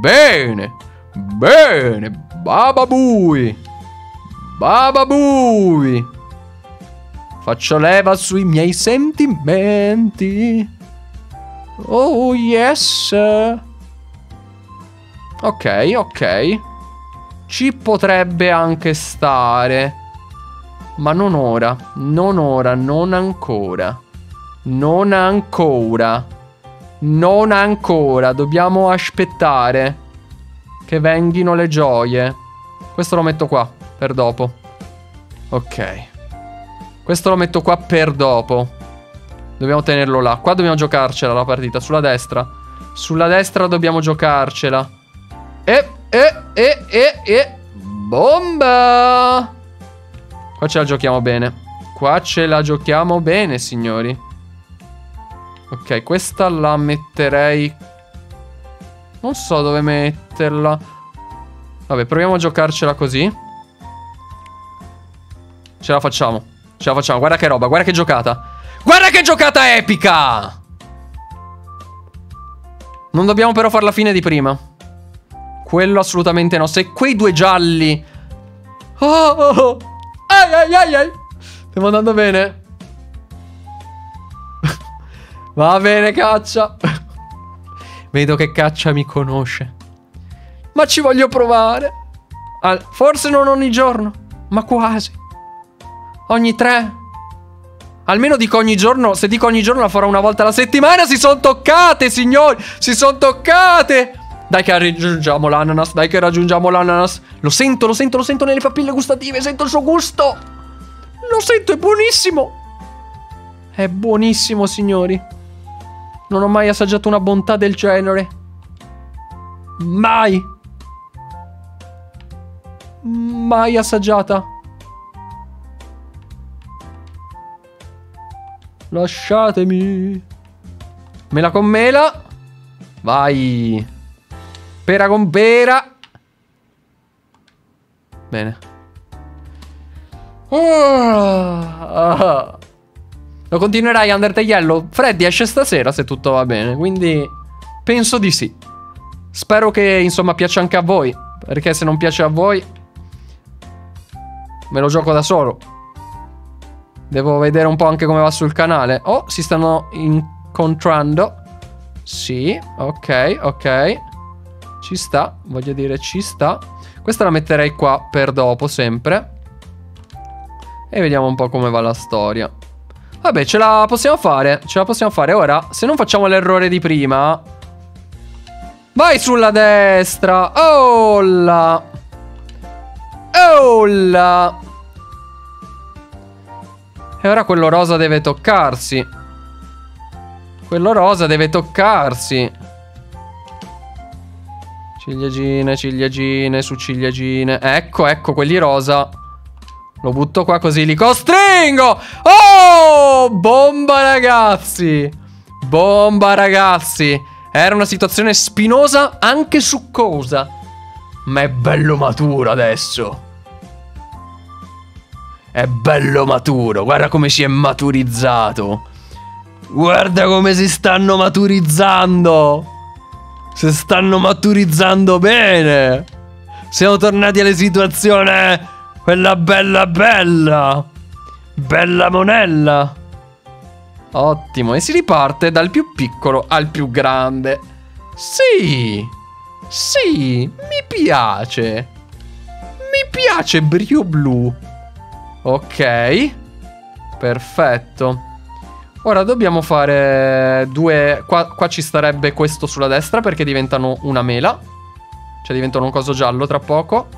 Bene, bene, bababui, bababui. Faccio leva sui miei sentimenti. Oh yes. Ok, ok. Ci potrebbe anche stare. Ma non ora, non ora, non ancora. Non ancora. Non ancora, dobbiamo aspettare che vengano le gioie. Questo lo metto qua, per dopo. Ok. Questo lo metto qua per dopo. Dobbiamo tenerlo là. Qua dobbiamo giocarcela la partita, sulla destra. Sulla destra dobbiamo giocarcela. E, e, e, e, e. Bomba! Qua ce la giochiamo bene. Qua ce la giochiamo bene, signori. Ok, questa la metterei... Non so dove metterla. Vabbè, proviamo a giocarcela così. Ce la facciamo. Ce la facciamo. Guarda che roba, guarda che giocata. Guarda che giocata epica! Non dobbiamo però far la fine di prima. Quello assolutamente no. Se quei due gialli... Oh, oh, oh. Ai, ai, ai, ai. Stiamo andando bene. Va bene, Caccia. Vedo che Caccia mi conosce. Ma ci voglio provare. Al, forse non ogni giorno, ma quasi. Ogni tre. Almeno dico ogni giorno. Se dico ogni giorno la farò una volta alla settimana. Si sono toccate, signori. Si sono toccate. Dai che raggiungiamo l'ananas. Dai che raggiungiamo l'ananas. Lo sento, lo sento, lo sento nelle papille gustative. Sento il suo gusto. Lo sento, è buonissimo. È buonissimo, signori. Non ho mai assaggiato una bontà del genere. Mai. Mai assaggiata. Lasciatemi. Mela con mela. Vai. Pera con pera. Bene. Ah. Lo continuerai Undertale Yellow? Freddy esce stasera se tutto va bene, quindi penso di sì. Spero che insomma piaccia anche a voi, perché se non piace a voi me lo gioco da solo. Devo vedere un po' anche come va sul canale. Oh, si stanno incontrando. Sì, ok, ok. Ci sta, voglio dire ci sta. Questa la metterei qua per dopo sempre. E vediamo un po' come va la storia. Vabbè, ce la possiamo fare. Ce la possiamo fare. Ora, se non facciamo l'errore di prima. Vai sulla destra. Oh là. Oh là. E ora quello rosa deve toccarsi. Quello rosa deve toccarsi. Ciliegine, ciliegine, su ciliegine. Ecco, ecco, quelli rosa. Lo butto qua così, li costringo. Oh, bomba ragazzi. Bomba ragazzi. Era una situazione spinosa, anche succosa, ma è bello maturo adesso. È bello maturo. Guarda come si è maturizzato. Guarda come si stanno maturizzando. Si stanno maturizzando bene. Siamo tornati alle situazioni... Quella bella bella. Bella monella. Ottimo. E si riparte dal più piccolo al più grande. Sì. Sì, mi piace. Mi piace Brio Blu. Ok, perfetto. Ora dobbiamo fare due... Qua, qua ci starebbe questo sulla destra perché diventano una mela. Cioè diventano un coso giallo tra poco.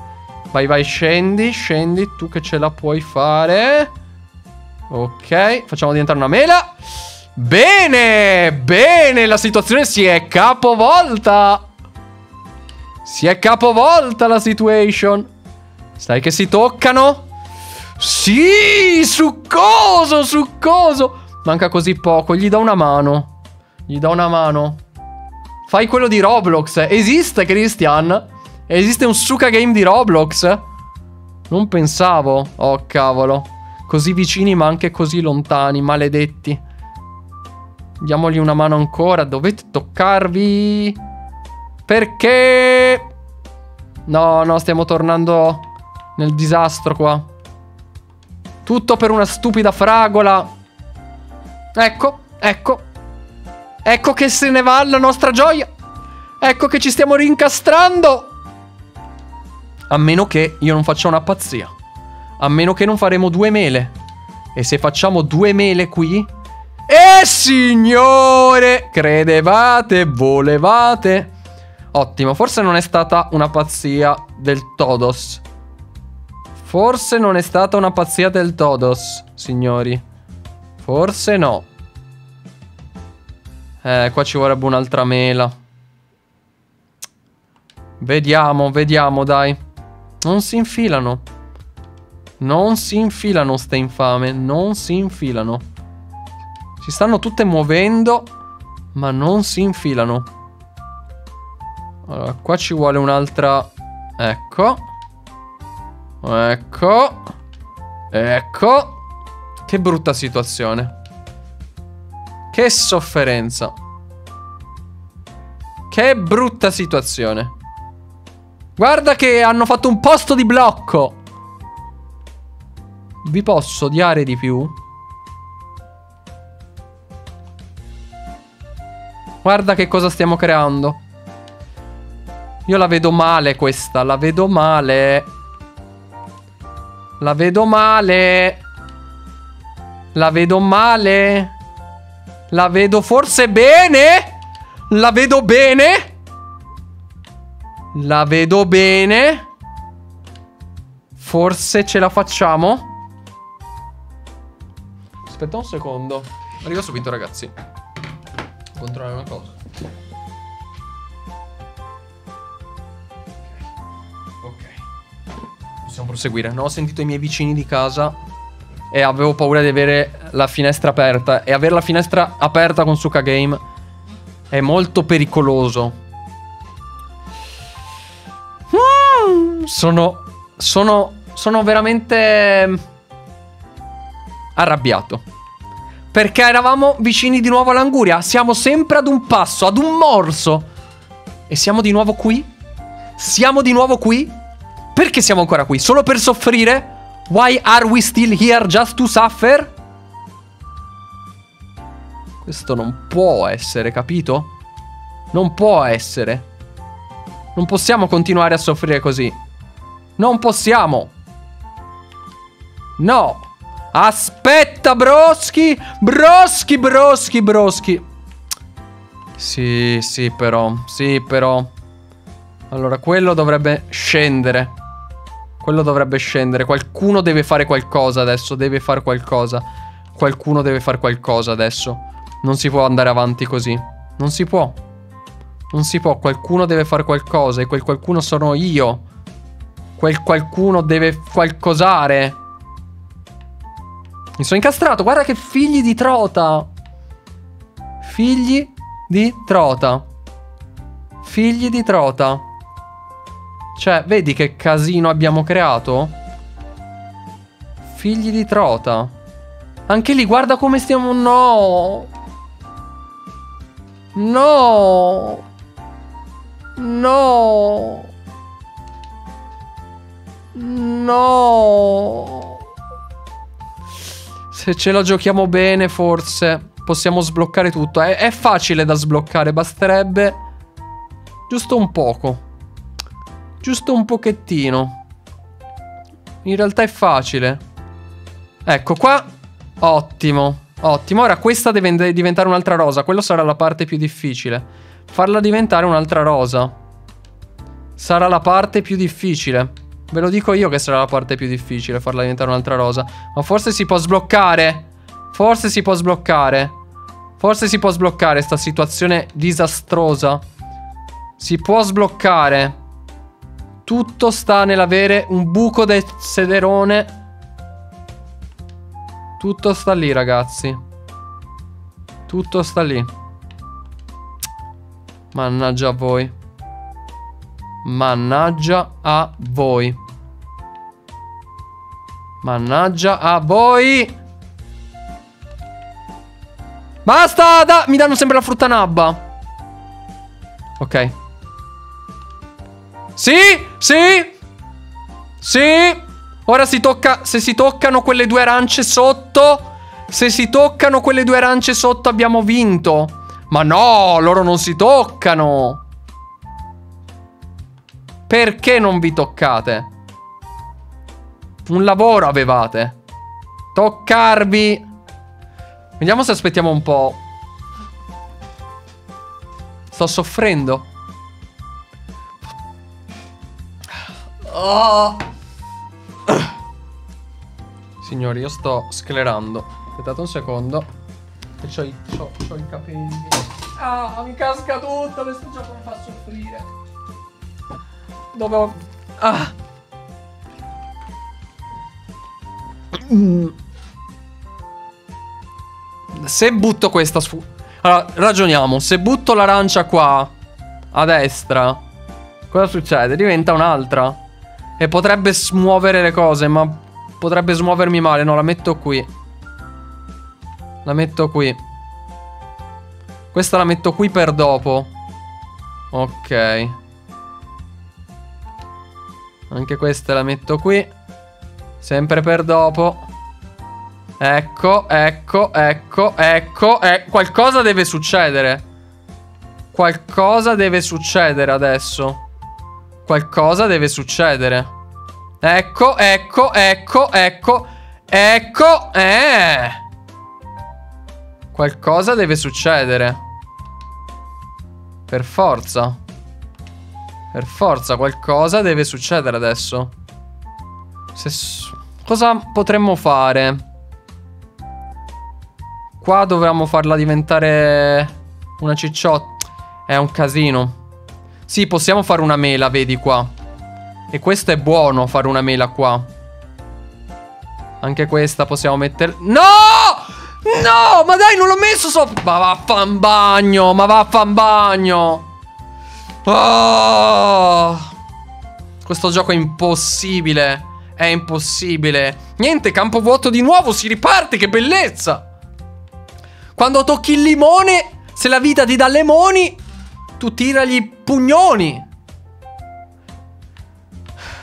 Vai vai, scendi, scendi. Tu che ce la puoi fare. Ok, facciamo diventare una mela. Bene, bene, la situazione si è capovolta. Si è capovolta la situation. Stai che si toccano. Sì, succoso, succoso. Manca così poco. Gli do una mano. Gli do una mano. Fai quello di Roblox. Esiste, Christian? Esiste un Suika Game di Roblox? Non pensavo. Oh, cavolo. Così vicini ma anche così lontani. Maledetti. Diamogli una mano ancora. Dovete toccarvi. Perché? No, no, stiamo tornando nel disastro qua. Tutto per una stupida fragola. Ecco, ecco. Ecco che se ne va la nostra gioia. Ecco che ci stiamo rincastrando. A meno che io non faccia una pazzia. A meno che non faremo due mele. E se facciamo due mele qui... Eh signore! Credevate, volevate. Ottimo, forse non è stata una pazzia del todos. Forse non è stata una pazzia del todos, signori. Forse no. Eh, qua ci vorrebbe un'altra mela. Vediamo, vediamo, dai. Non si infilano. Non si infilano, ste infame. Non si infilano. Si stanno tutte muovendo, ma non si infilano. Allora, qua ci vuole un'altra... Ecco. Ecco. Ecco. Che brutta situazione. Che sofferenza. Che brutta situazione. Guarda che hanno fatto un posto di blocco. Vi posso odiare di più? Guarda che cosa stiamo creando. Io la vedo male questa. La vedo male. La vedo male. La vedo male. La vedo forse bene. La vedo bene. La vedo bene. Forse ce la facciamo. Aspetta un secondo. Arrivo subito, ragazzi. Controllare una cosa. Ok. Possiamo proseguire. No, ho sentito i miei vicini di casa e avevo paura di avere la finestra aperta. E avere la finestra aperta con Suika Game è molto pericoloso. mm, Sono Sono Sono veramente arrabbiato, perché eravamo vicini di nuovo all'anguria. Siamo sempre ad un passo, ad un morso. E siamo di nuovo qui. Siamo di nuovo qui. Perché siamo ancora qui? Solo per soffrire? Why are we still here just to suffer? Questo non può essere, capito? Non può essere. Non possiamo continuare a soffrire così. Non possiamo. No. Aspetta, broschi. Broschi, broschi, broschi. Sì, sì, però. Sì, però. Allora, quello dovrebbe scendere. Quello dovrebbe scendere. Qualcuno deve fare qualcosa adesso. Deve fare qualcosa. Qualcuno deve fare qualcosa adesso. Non si può andare avanti così. Non si può. Non si può. Qualcuno deve fare qualcosa. E quel qualcuno sono io. Quel qualcuno deve qualcosare. Mi sono incastrato. Guarda che figli di trota. Figli di trota. Figli di trota. Cioè, vedi che casino abbiamo creato? Figli di trota. Anche lì, guarda come stiamo... No! No! No! No! Se ce la giochiamo bene, forse possiamo sbloccare tutto. È, è facile da sbloccare, basterebbe... Giusto un poco. Giusto un pochettino. In realtà è facile. Ecco qua. Ottimo. Ottimo. Ora questa deve diventare un'altra rosa. Quella sarà la parte più difficile. Farla diventare un'altra rosa. Sarà la parte più difficile. Ve lo dico io che sarà la parte più difficile, farla diventare un'altra rosa. Ma forse si può sbloccare. Forse si può sbloccare. Forse si può sbloccare sta situazione disastrosa. Si può sbloccare. Tutto sta nell'avere un buco del sederone. Tutto sta lì, ragazzi. Tutto sta lì. Mannaggia a voi. Mannaggia a voi. Mannaggia a voi. Basta da... Mi danno sempre la frutta nabba. Ok. Sì. Sì. Sì. Ora si tocca. Se si toccano quelle due arance sotto. Se si toccano quelle due arance sotto abbiamo vinto. Ma no, loro non si toccano. Perché non vi toccate? Un lavoro avevate. Toccarvi. Vediamo se aspettiamo un po'. Sto soffrendo. Oh. Signori, io sto sclerando. Aspettate un secondo. Che c'ho i, c'ho, c'ho i capelli. Ah, mi casca tutto. Questo gioco mi fa soffrire. Dovevo... Ah. Mm. Se butto questa sfu... Allora, ragioniamo. Se butto l'arancia qua a destra, cosa succede? Diventa un'altra. E potrebbe smuovere le cose, ma potrebbe smuovermi male. No, la metto qui. La metto qui. Questa la metto qui per dopo. Ok. Anche questa la metto qui. Sempre per dopo. Ecco, ecco, ecco, ecco eh, qualcosa deve succedere. Qualcosa deve succedere adesso. Qualcosa deve succedere. Ecco, ecco, ecco, ecco. Ecco, eh qualcosa deve succedere. Per forza. Per forza, qualcosa deve succedere adesso. Se su... Cosa potremmo fare? Qua dovremmo farla diventare una cicciotta. È un casino. Sì, possiamo fare una mela, vedi qua. E questo è buono, fare una mela qua. Anche questa possiamo mettere... No! No! Ma dai, non l'ho messo sopra! Ma vaffan bagno! Ma vaffan bagno! Oh! Questo gioco è impossibile. È impossibile. Niente, campo vuoto di nuovo. Si riparte, che bellezza. Quando tocchi il limone, se la vita ti dà lemoni, tu tiragli pugnoni.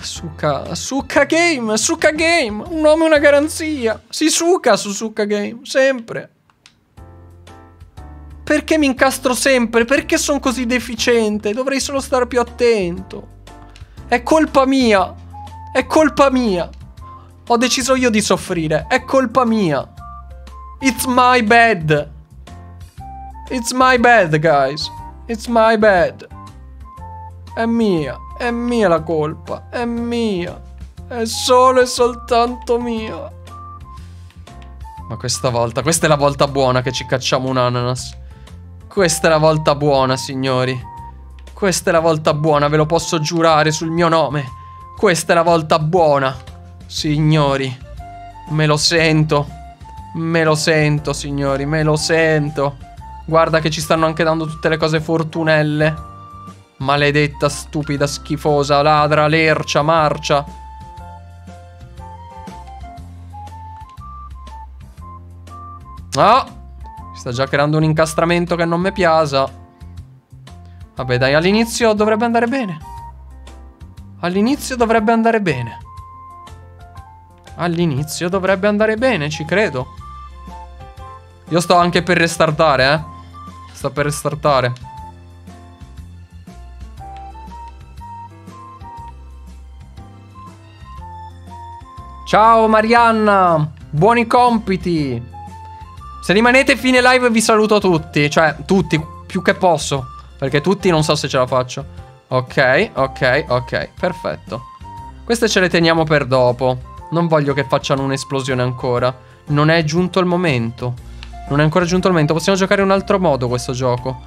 Suika, Suika Game, Suika Game. Un nome e una garanzia. Si suca su Suika Game, sempre. Perché mi incastro sempre? Perché sono così deficiente? Dovrei solo stare più attento. È colpa mia. È colpa mia. Ho deciso io di soffrire. È colpa mia. It's my bad. It's my bad, guys. It's my bad. È mia. È mia la colpa. È mia. È solo e soltanto mia. Ma questa volta... Questa è la volta buona che ci cacciamo un ananas. Questa è la volta buona, signori. Questa è la volta buona, ve lo posso giurare sul mio nome. Questa è la volta buona, signori. Me lo sento. Me lo sento, signori. Me lo sento. Guarda che ci stanno anche dando tutte le cose fortunelle. Maledetta, stupida, schifosa, ladra, lercia, marcia. Ah! Sta già creando un incastramento che non mi piace. Vabbè dai, all'inizio dovrebbe andare bene. All'inizio dovrebbe andare bene. All'inizio dovrebbe andare bene, ci credo. Io sto anche per restartare, eh. Sto per restartare. Ciao Marianna, buoni compiti. Se rimanete fine live vi saluto tutti. Cioè, tutti, più che posso. Perché tutti non so se ce la faccio. Ok, ok, ok, perfetto. Queste ce le teniamo per dopo. Non voglio che facciano un'esplosione ancora. Non è giunto il momento. Non è ancora giunto il momento. Possiamo giocare in un altro modo questo gioco.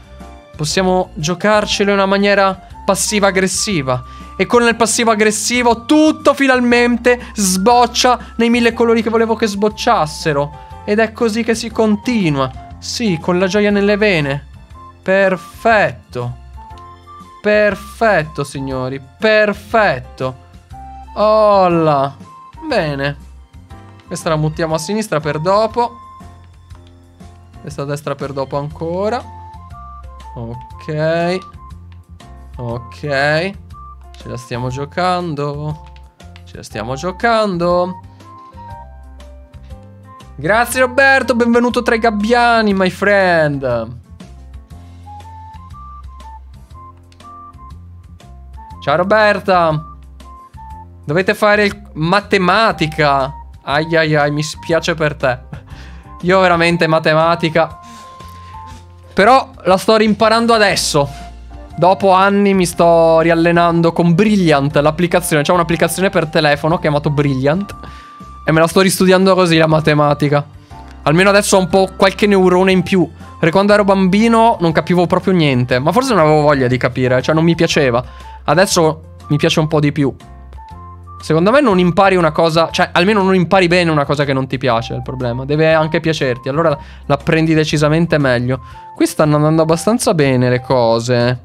Possiamo giocarcelo in una maniera passiva-aggressiva. E con il passivo-aggressivo tutto finalmente sboccia nei mille colori che volevo che sbocciassero. Ed è così che si continua. Sì, con la gioia nelle vene. Perfetto. Perfetto, signori. Perfetto. Oh là. Bene. Questa la muttiamo a sinistra per dopo. Questa a destra per dopo ancora. Ok. Ok. Ce la stiamo giocando. Ce la stiamo giocando. Grazie Roberto, benvenuto tra i gabbiani, my friend. Ciao Roberta. Dovete fare matematica. Ai ai ai, mi spiace per te. Io veramente matematica. Però la sto rimparando adesso. Dopo anni mi sto riallenando con Brilliant, l'applicazione. C'è un'applicazione per telefono chiamato Brilliant. E me la sto ristudiando così la matematica. Almeno adesso ho un po' qualche neurone in più. Perché quando ero bambino non capivo proprio niente. Ma forse non avevo voglia di capire. Cioè non mi piaceva. Adesso mi piace un po' di più. Secondo me non impari una cosa. Cioè almeno non impari bene una cosa che non ti piace. È il problema. Deve anche piacerti. Allora la prendi decisamente meglio. Qui stanno andando abbastanza bene le cose.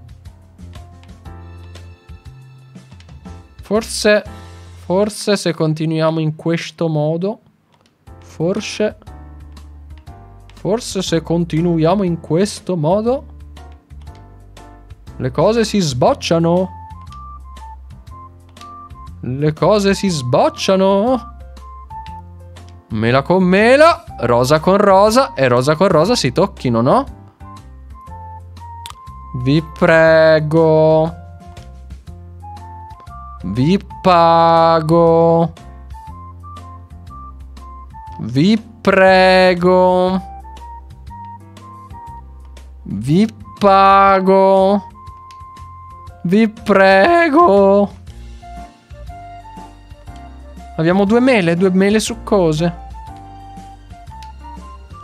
Forse... Forse se continuiamo in questo modo. Forse. Forse se continuiamo in questo modo. Le cose si sbocciano. Le cose si sbocciano. Mela con mela. Rosa con rosa. E rosa con rosa si tocchino, no? Vi prego. Vi pago. Vi prego. Vi pago. Vi prego. Abbiamo due mele, due mele succose.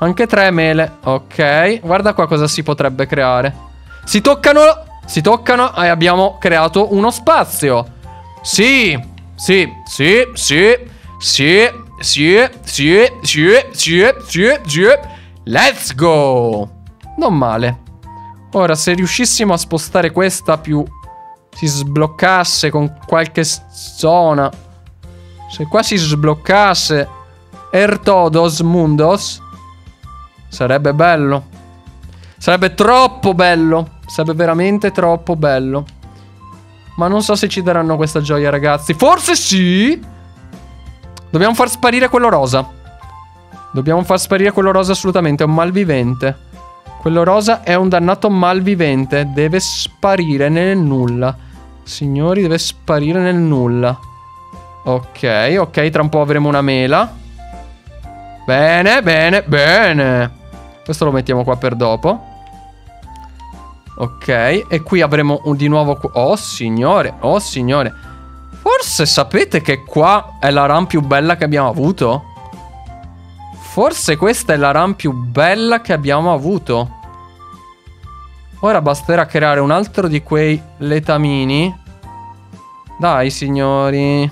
Anche tre mele. Ok. Guarda qua cosa si potrebbe creare. Si toccano. Si toccano e abbiamo creato uno spazio. Sì, sì, sì, sì, sì, sì, sì, sì, sì, sì, sì, let's go! Non male. Ora, se riuscissimo a spostare questa più si sbloccasse con qualche zona. Se qua si sbloccasse er todos mundos, sarebbe bello. Sarebbe troppo bello. Sarebbe veramente troppo bello. Ma non so se ci daranno questa gioia, ragazzi. Forse sì. Dobbiamo far sparire quello rosa. Dobbiamo far sparire quello rosa assolutamente. È un malvivente. Quello rosa è un dannato malvivente. Deve sparire nel nulla. Signori, deve sparire nel nulla. Ok, ok. Tra un po' avremo una mela. Bene, bene, bene. Questo lo mettiamo qua per dopo. Ok, e qui avremo un di nuovo... Oh signore, oh signore. Forse sapete che qua è la run più bella che abbiamo avuto? Forse questa è la run più bella che abbiamo avuto. Ora basterà creare un altro di quei letamini. Dai signori.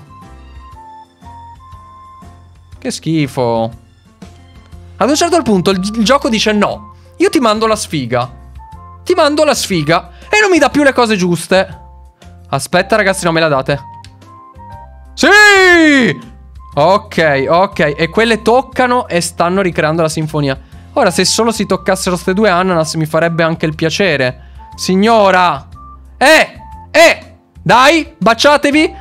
Che schifo. Ad un certo punto il, il gioco dice no. Io ti mando la sfiga. Ti mando la sfiga. E non mi dà più le cose giuste. Aspetta ragazzi, non me la date. Sì. Ok, ok. E quelle toccano e stanno ricreando la sinfonia. Ora se solo si toccassero ste due ananas mi farebbe anche il piacere. Signora. Eh, eh. Dai, baciatevi.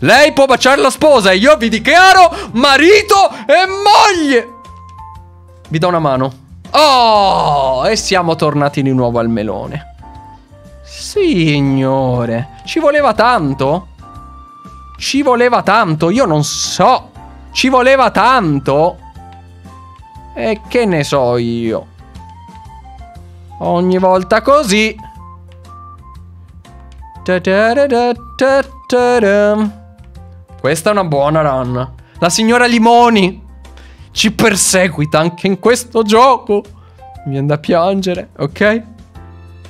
Lei può baciare la sposa e io vi dichiaro marito e moglie. Vi do una mano. Oh, e siamo tornati di nuovo al melone. Signore, ci voleva tanto? Ci voleva tanto? Io non so. Ci voleva tanto? E che ne so io? Ogni volta così. Questa è una buona run. La signora Limoni ci perseguita anche in questo gioco. Mi viene da piangere, ok?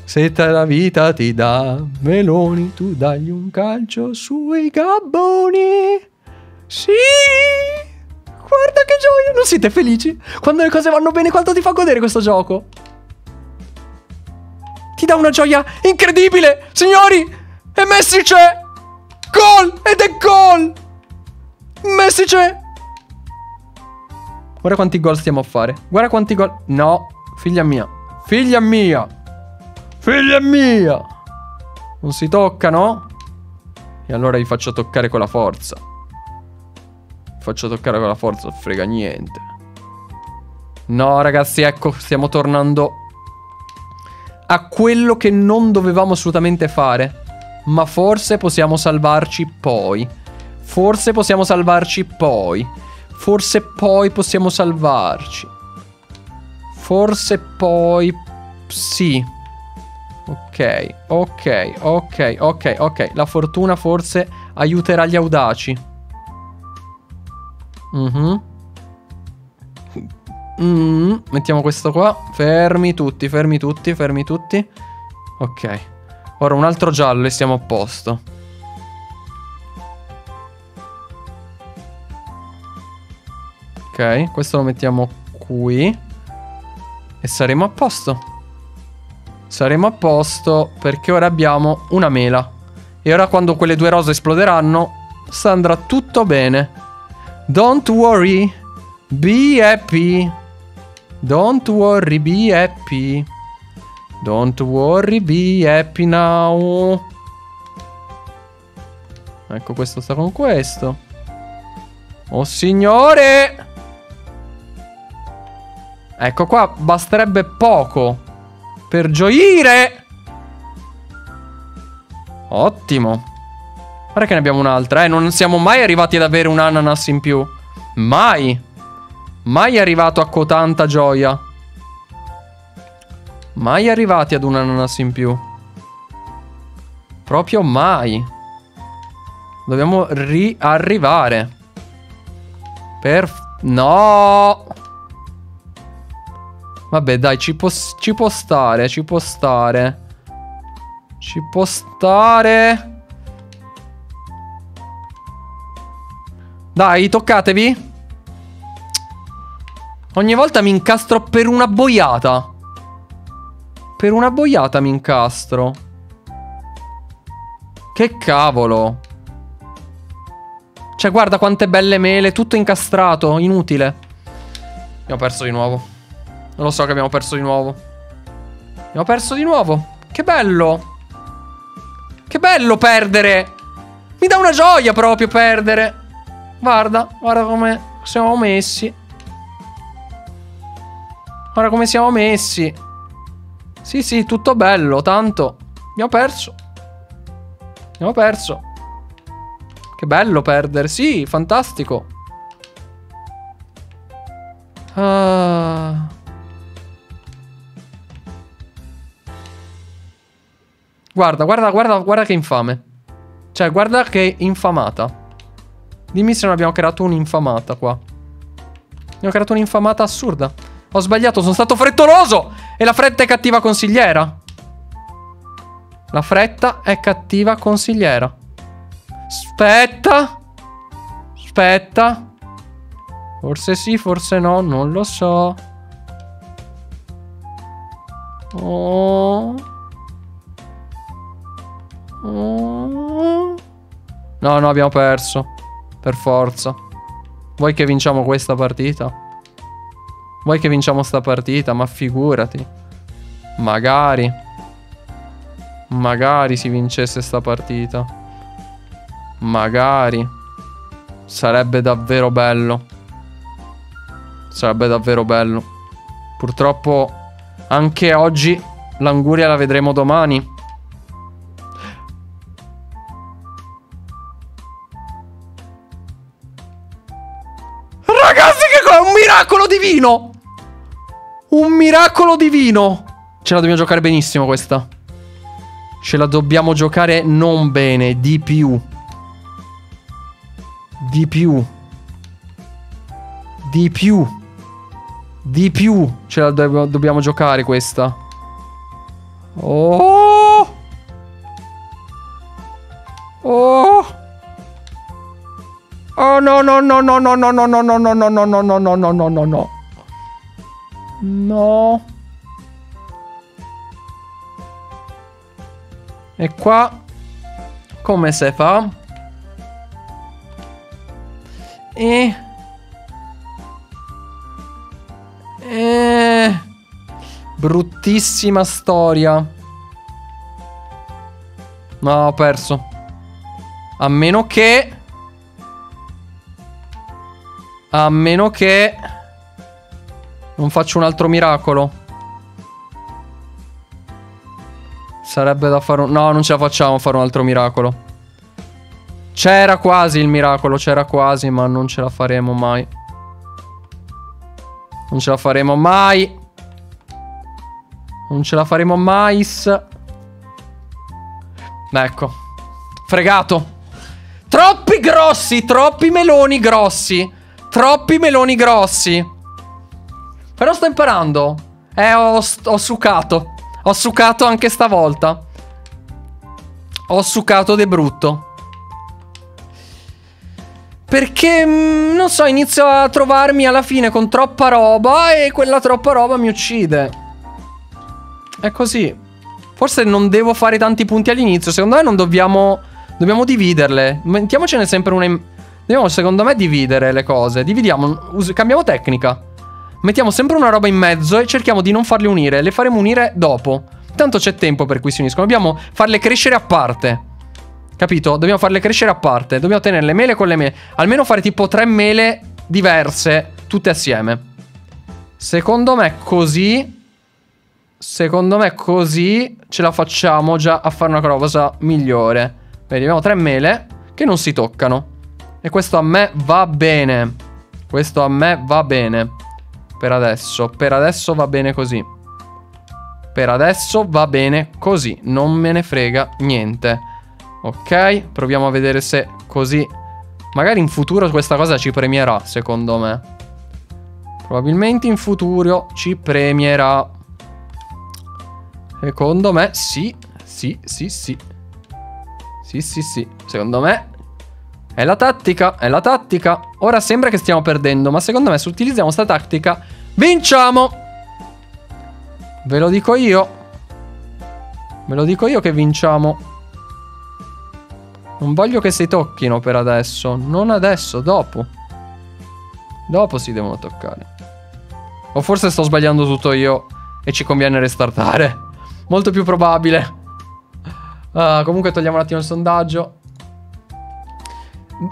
Se te la vita ti dà meloni, tu dagli un calcio sui gabboni. Sì! Guarda che gioia! Non siete felici? Quando le cose vanno bene, quanto ti fa godere questo gioco? Ti dà una gioia incredibile! Signori! E Messi c'è! Gol! Ed è gol! Messi c'è! Guarda quanti gol stiamo a fare. Guarda quanti gol... No! Figlia mia! Figlia mia! Figlia mia! Non si tocca, no? E allora vi faccio toccare con la forza. Vi faccio toccare con la forza, frega niente. No, ragazzi, ecco, stiamo tornando a quello che non dovevamo assolutamente fare. Ma forse possiamo salvarci poi. Forse possiamo salvarci poi. Forse poi possiamo salvarci. Forse poi... Sì. Ok, ok, ok, ok, ok. La fortuna forse aiuterà gli audaci. Mhm. Mm, mettiamo questo qua. Fermi tutti, fermi tutti, fermi tutti. Ok. Ora un altro giallo e siamo a posto. Ok, questo lo mettiamo qui. E saremo a posto. Saremo a posto perché ora abbiamo una mela. E ora quando quelle due rose esploderanno, andrà tutto bene. Don't worry, be happy. Don't worry, be happy. Don't worry, be happy now. Ecco, questo sta con questo. Oh signore! Ecco qua, basterebbe poco per gioire. Ottimo. Guarda che ne abbiamo un'altra, eh. Non siamo mai arrivati ad avere un ananas in più. Mai. Mai arrivato a cotanta gioia. Mai arrivati ad un ananas in più. Proprio mai. Dobbiamo riarrivare. Per... No. Vabbè dai, ci può, ci può stare, ci può stare. Ci può stare. Dai, toccatevi. Ogni volta mi incastro per una boiata. Per una boiata mi incastro. Che cavolo. Cioè guarda quante belle mele. Tutto incastrato, inutile. Abbiamo perso di nuovo. Non lo so che abbiamo perso di nuovo. Abbiamo perso di nuovo. Che bello. Che bello perdere. Mi dà una gioia proprio perdere. Guarda, guarda come siamo messi. Guarda come siamo messi. Sì, sì, tutto bello, tanto. Abbiamo perso. Abbiamo perso. Che bello perdere, sì, fantastico. Ah. Guarda, guarda, guarda, guarda che infame. Cioè, guarda che infamata. Dimmi se non abbiamo creato un'infamata qua. Abbiamo creato un'infamata assurda. Ho sbagliato, sono stato frettoloso. E la fretta è cattiva consigliera. La fretta è cattiva consigliera. Aspetta. Aspetta. Forse sì, forse no, non lo so. Oh. Oh. No, no, abbiamo perso. Per forza. Vuoi che vinciamo questa partita? Vuoi che vinciamo sta partita? Ma figurati. Magari. Magari si vincesse sta partita. Magari. Sarebbe davvero bello. Sarebbe davvero bello. Purtroppo anche oggi l'anguria la vedremo domani. è un miracolo divino! Un miracolo divino! Ce la dobbiamo giocare benissimo questa. Ce la dobbiamo giocare non bene, di più. Di più. Di più. Di più. Ce la do- dobbiamo giocare questa. Oh! Oh! Oh no no no no no no no no no no no no no no no no no no no. No. E qua come si fa? E E bruttissima storia. No, ho perso. A meno che A meno che non faccio un altro miracolo. Sarebbe da fare un... No, non ce la facciamo a fare un altro miracolo. C'era quasi il miracolo, c'era quasi, ma non ce la faremo mai. Non ce la faremo mai. Non ce la faremo mai. Ecco. Fregato. Troppi grossi, troppi meloni grossi. Troppi meloni grossi. Però sto imparando. Eh, ho, ho succato. Ho succato anche stavolta. Ho succato de brutto. Perché, mh, non so, inizio a trovarmi alla fine con troppa roba e quella troppa roba mi uccide. È così. Forse non devo fare tanti punti all'inizio. Secondo me non dobbiamo... Dobbiamo dividerle. Mettiamocene sempre una... In... Dobbiamo, secondo me, dividere le cose. Dividiamo, cambiamo tecnica. Mettiamo sempre una roba in mezzo e cerchiamo di non farle unire. Le faremo unire dopo. Tanto c'è tempo per cui si uniscono. Dobbiamo farle crescere a parte. Capito? Dobbiamo farle crescere a parte. Dobbiamo tenere le mele con le mele. Almeno fare tipo tre mele diverse, tutte assieme. Secondo me così. Secondo me così ce la facciamo già a fare una cosa migliore. Vedi, abbiamo tre mele che non si toccano. E questo a me va bene. Questo a me va bene. Per adesso. Per adesso va bene così. Per adesso va bene così. Non me ne frega niente. Ok. Proviamo a vedere se così. Magari in futuro questa cosa ci premierà, secondo me. Probabilmente in futuro ci premierà. Secondo me sì. Sì, sì, sì. Sì, sì, sì. Secondo me... È la tattica, è la tattica. Ora sembra che stiamo perdendo, ma secondo me se utilizziamo questa tattica vinciamo. Ve lo dico io. Ve lo dico io che vinciamo. Non voglio che si tocchino per adesso. Non adesso, dopo. Dopo si devono toccare. O forse sto sbagliando tutto io e ci conviene restartare. Molto più probabile. uh, Comunque togliamo un attimo il sondaggio.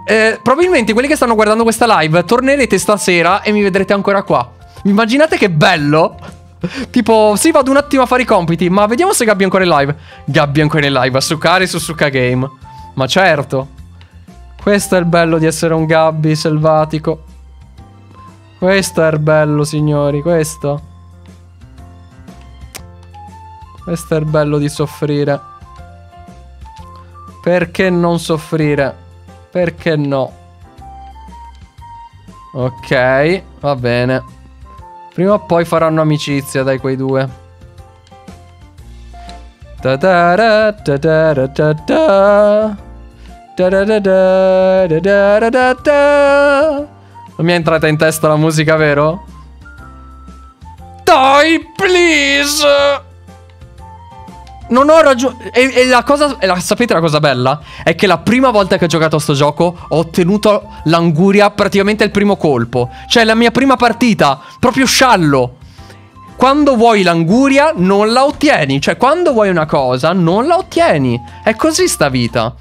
Eh, probabilmente quelli che stanno guardando questa live tornerete stasera e mi vedrete ancora qua. Immaginate che bello. Tipo, sì, vado un attimo a fare i compiti, ma vediamo se Gabby è ancora in live. Gabby è ancora in live a succare su Suika Game. Ma certo. Questo è il bello di essere un Gabby selvatico. Questo è il bello, signori. Questo Questo è il bello di soffrire. Perché non soffrire? Perché no? Ok, va bene. Prima o poi faranno amicizia, dai, quei due. Non mi è entrata in testa la musica, vero? Dai, please! Non ho ragione. E, e la cosa e la, sapete la cosa bella? È che la prima volta che ho giocato a sto gioco ho ottenuto l'anguria praticamente al primo colpo. Cioè la mia prima partita. Proprio sciallo. Quando vuoi l'anguria non la ottieni. Cioè quando vuoi una cosa non la ottieni. È così sta vita.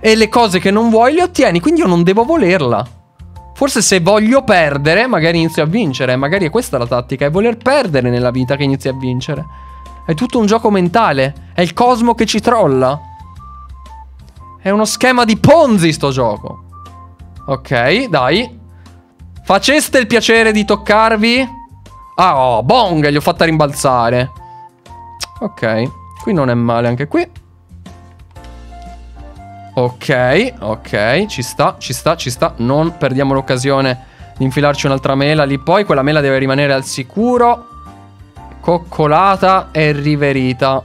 E le cose che non vuoi le ottieni. Quindi io non devo volerla. Forse se voglio perdere magari inizio a vincere. Magari è questa la tattica. È voler perdere nella vita che inizi a vincere. È tutto un gioco mentale. È il cosmo che ci trolla. È uno schema di Ponzi sto gioco. Ok, dai. Faceste il piacere di toccarvi? Ah, oh, bong, gli ho fatta rimbalzare. Ok, qui non è male anche qui. Ok, ok, ci sta, ci sta, ci sta. Non perdiamo l'occasione di infilarci un'altra mela lì. Poi quella mela deve rimanere al sicuro. Coccolata e riverita.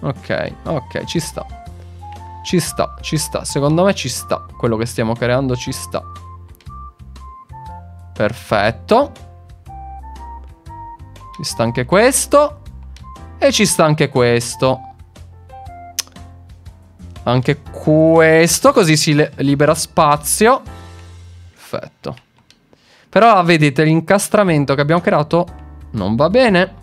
Ok, ok, ci sta. Ci sta, ci sta. Secondo me ci sta. Quello che stiamo creando ci sta. Perfetto. Ci sta anche questo. E ci sta anche questo. Anche questo. Così si libera spazio. Perfetto. Però vedete l'incastramento che abbiamo creato non va bene.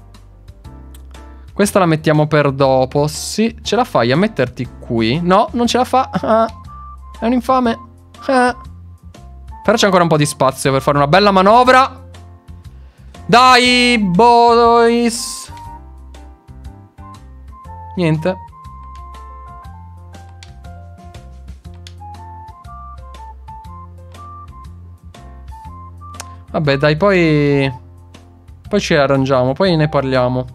Questa la mettiamo per dopo. Sì, ce la fai a metterti qui? No, non ce la fa. Ah, è un infame. Ah. Però c'è ancora un po' di spazio per fare una bella manovra. Dai, boys. Niente. Vabbè, dai, poi... Poi ci arrangiamo, poi ne parliamo.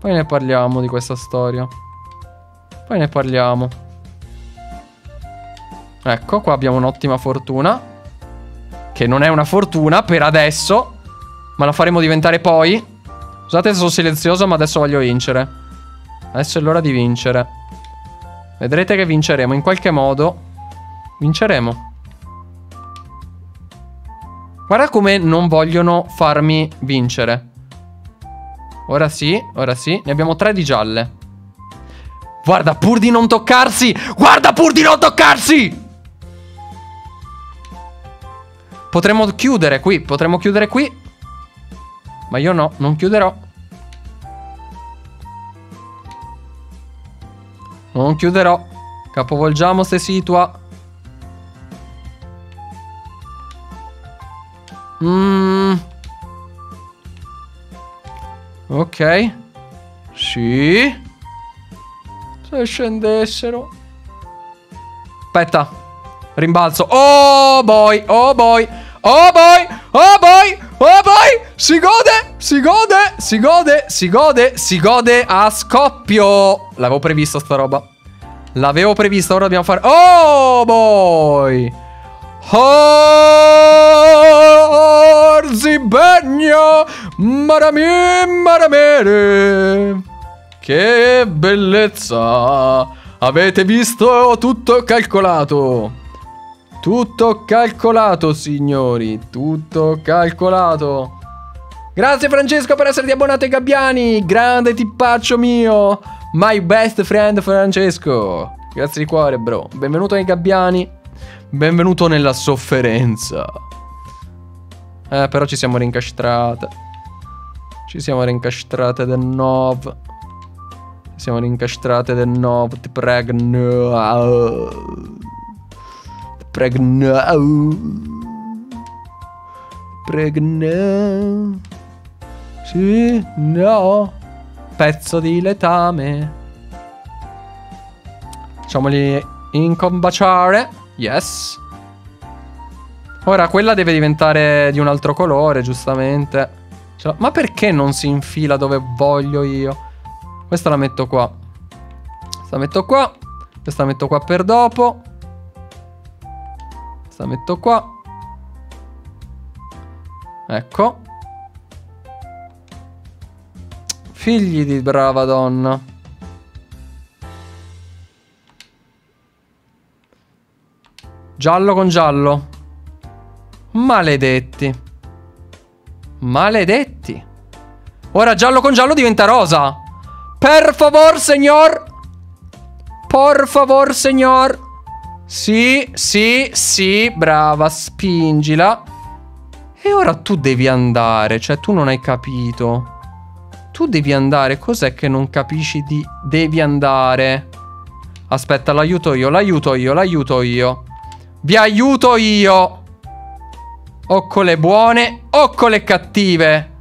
Poi ne parliamo di questa storia. Poi ne parliamo. Ecco, qua abbiamo un'ottima fortuna. Che non è una fortuna per adesso, ma la faremo diventare poi. Scusate se sono silenzioso, ma adesso voglio vincere. Adesso è l'ora di vincere. Vedrete che vinceremo, in qualche modo. Vinceremo. Guarda come non vogliono farmi vincere. Ora sì, ora sì. Ne abbiamo tre di gialle. Guarda, pur di non toccarsi. Guarda, pur di non toccarsi. Potremmo chiudere qui. Potremmo chiudere qui. Ma io no, non chiuderò. Non chiuderò. Capovolgiamo se situa. Mm. Ok. Sì. Se scendessero. Aspetta. Rimbalzo. Oh boy. Oh boy. Oh boy. Oh boy. Oh boy. Si gode. Si gode. Si gode. Si gode. Si gode a scoppio. L'avevo previsto sta roba. L'avevo prevista. Ora dobbiamo fare. Oh boy. Orzibegno, maramì, maramere. Che bellezza. Avete visto? Tutto calcolato. Tutto calcolato, signori. Tutto calcolato. Grazie Francesco per esserti abbonato ai Gabbiani. Grande tipaccio mio. My best friend Francesco. Grazie di cuore, bro. Benvenuto ai Gabbiani. Benvenuto nella sofferenza. Eh, però ci siamo rincastrate. Ci siamo rincastrate del nove. Ci siamo rincastrate del nove. Ti prego no. Ti prego no. Ti prego no. Sì, no. Pezzo di letame. Facciamoli incombaciare. Yes. Ora quella deve diventare di un altro colore, giustamente. Cioè, ma perché non si infila dove voglio io? Questa la metto qua. Questa la metto qua. Questa la metto qua per dopo. Questa la metto qua. Ecco. Figli di brava donna. Giallo con giallo. Maledetti. Maledetti. Ora giallo con giallo diventa rosa. Per favor, signor. Por favor, signor. Sì, sì, sì. Brava, spingila. E ora tu devi andare. Cioè, tu non hai capito. Tu devi andare. Cos'è che non capisci di... Devi andare. Aspetta, l'aiuto io, l'aiuto io, l'aiuto io. Vi aiuto io. O con le buone o con le cattive.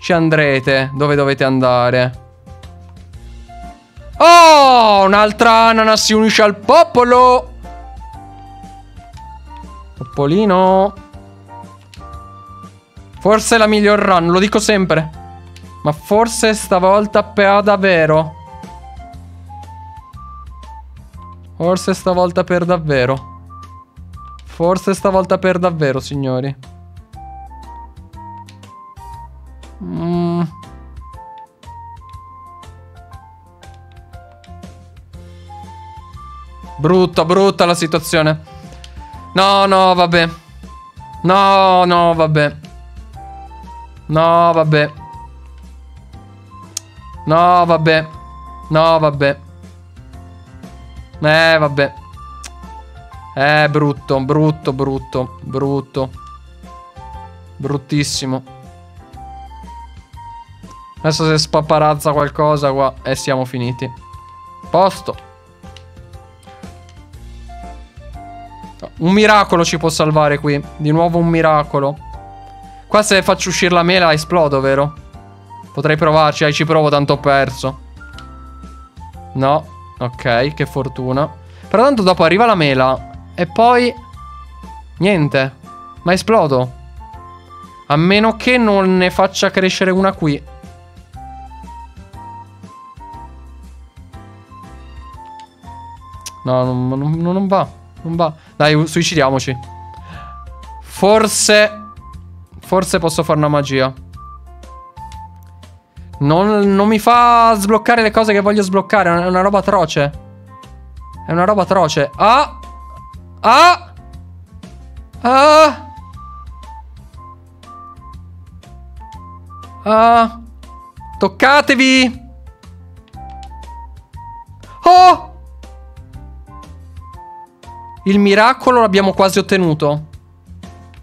Ci andrete dove dovete andare. Oh, un'altra anana si unisce al popolo. Toppolino. Forse la miglior run, lo dico sempre, ma forse stavolta per davvero. Forse stavolta per davvero. Forse stavolta per davvero, signori. Mm. Brutta, brutta la situazione. No, no, vabbè. No, no, vabbè. No, vabbè. No, vabbè. No, vabbè. Eh, vabbè. Eh, brutto, brutto, brutto, brutto. Bruttissimo. Adesso se spaparazza qualcosa qua e siamo finiti. Posto. Un miracolo ci può salvare qui. Di nuovo un miracolo. Qua se faccio uscire la mela esplodo, vero? Potrei provarci, eh, ci provo, tanto ho perso. No, ok, che fortuna. Però tanto dopo arriva la mela e poi niente. Ma esplodo. A meno che non ne faccia crescere una qui. No, non, non, non va. Non va. Dai, suicidiamoci. Forse. Forse posso fare una magia. Non, non mi fa sbloccare le cose che voglio sbloccare. È una roba atroce. È una roba atroce. Ah! Ah! Ah! Ah! Toccatevi! Oh! Il miracolo l'abbiamo quasi ottenuto.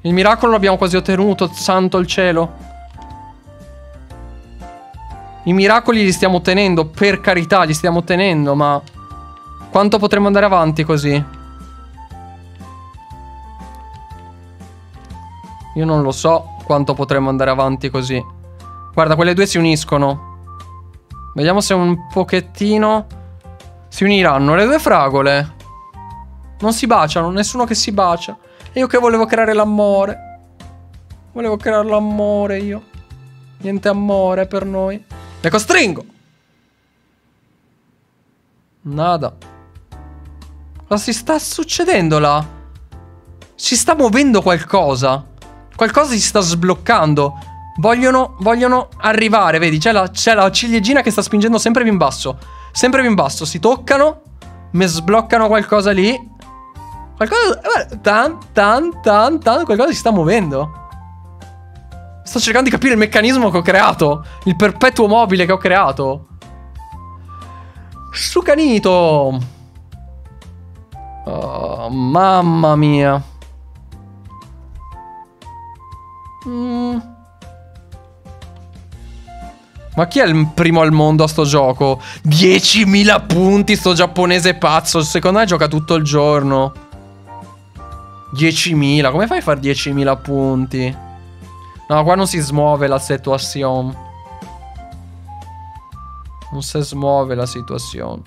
Il miracolo l'abbiamo quasi ottenuto, santo il cielo. I miracoli li stiamo ottenendo, per carità, li stiamo ottenendo, ma quanto potremmo andare avanti così? Io non lo so quanto potremmo andare avanti così. Guarda, quelle due si uniscono. Vediamo se un pochettino si uniranno. Le due fragole non si baciano, nessuno che si bacia. E io che volevo creare l'amore. Volevo creare l'amore io. Niente amore per noi. Le costringo. Nada. Cosa si sta succedendo là? Si sta muovendo qualcosa. Qualcosa si sta sbloccando. Vogliono, vogliono arrivare, vedi? C'è la, la ciliegina che sta spingendo sempre più in basso. Sempre più in basso. Si toccano. Mi sbloccano qualcosa lì. Qualcosa... Tan, tan, tan, tan. Qualcosa si sta muovendo. Sto cercando di capire il meccanismo che ho creato. Il perpetuo mobile che ho creato. Sucanito. Oh, mamma mia. Mm. Ma chi è il primo al mondo a sto gioco? diecimila punti sto giapponese pazzo. Secondo me gioca tutto il giorno. diecimila. Come fai a fare diecimila punti? No, qua non si smuove la situazione. Non si smuove la situazione,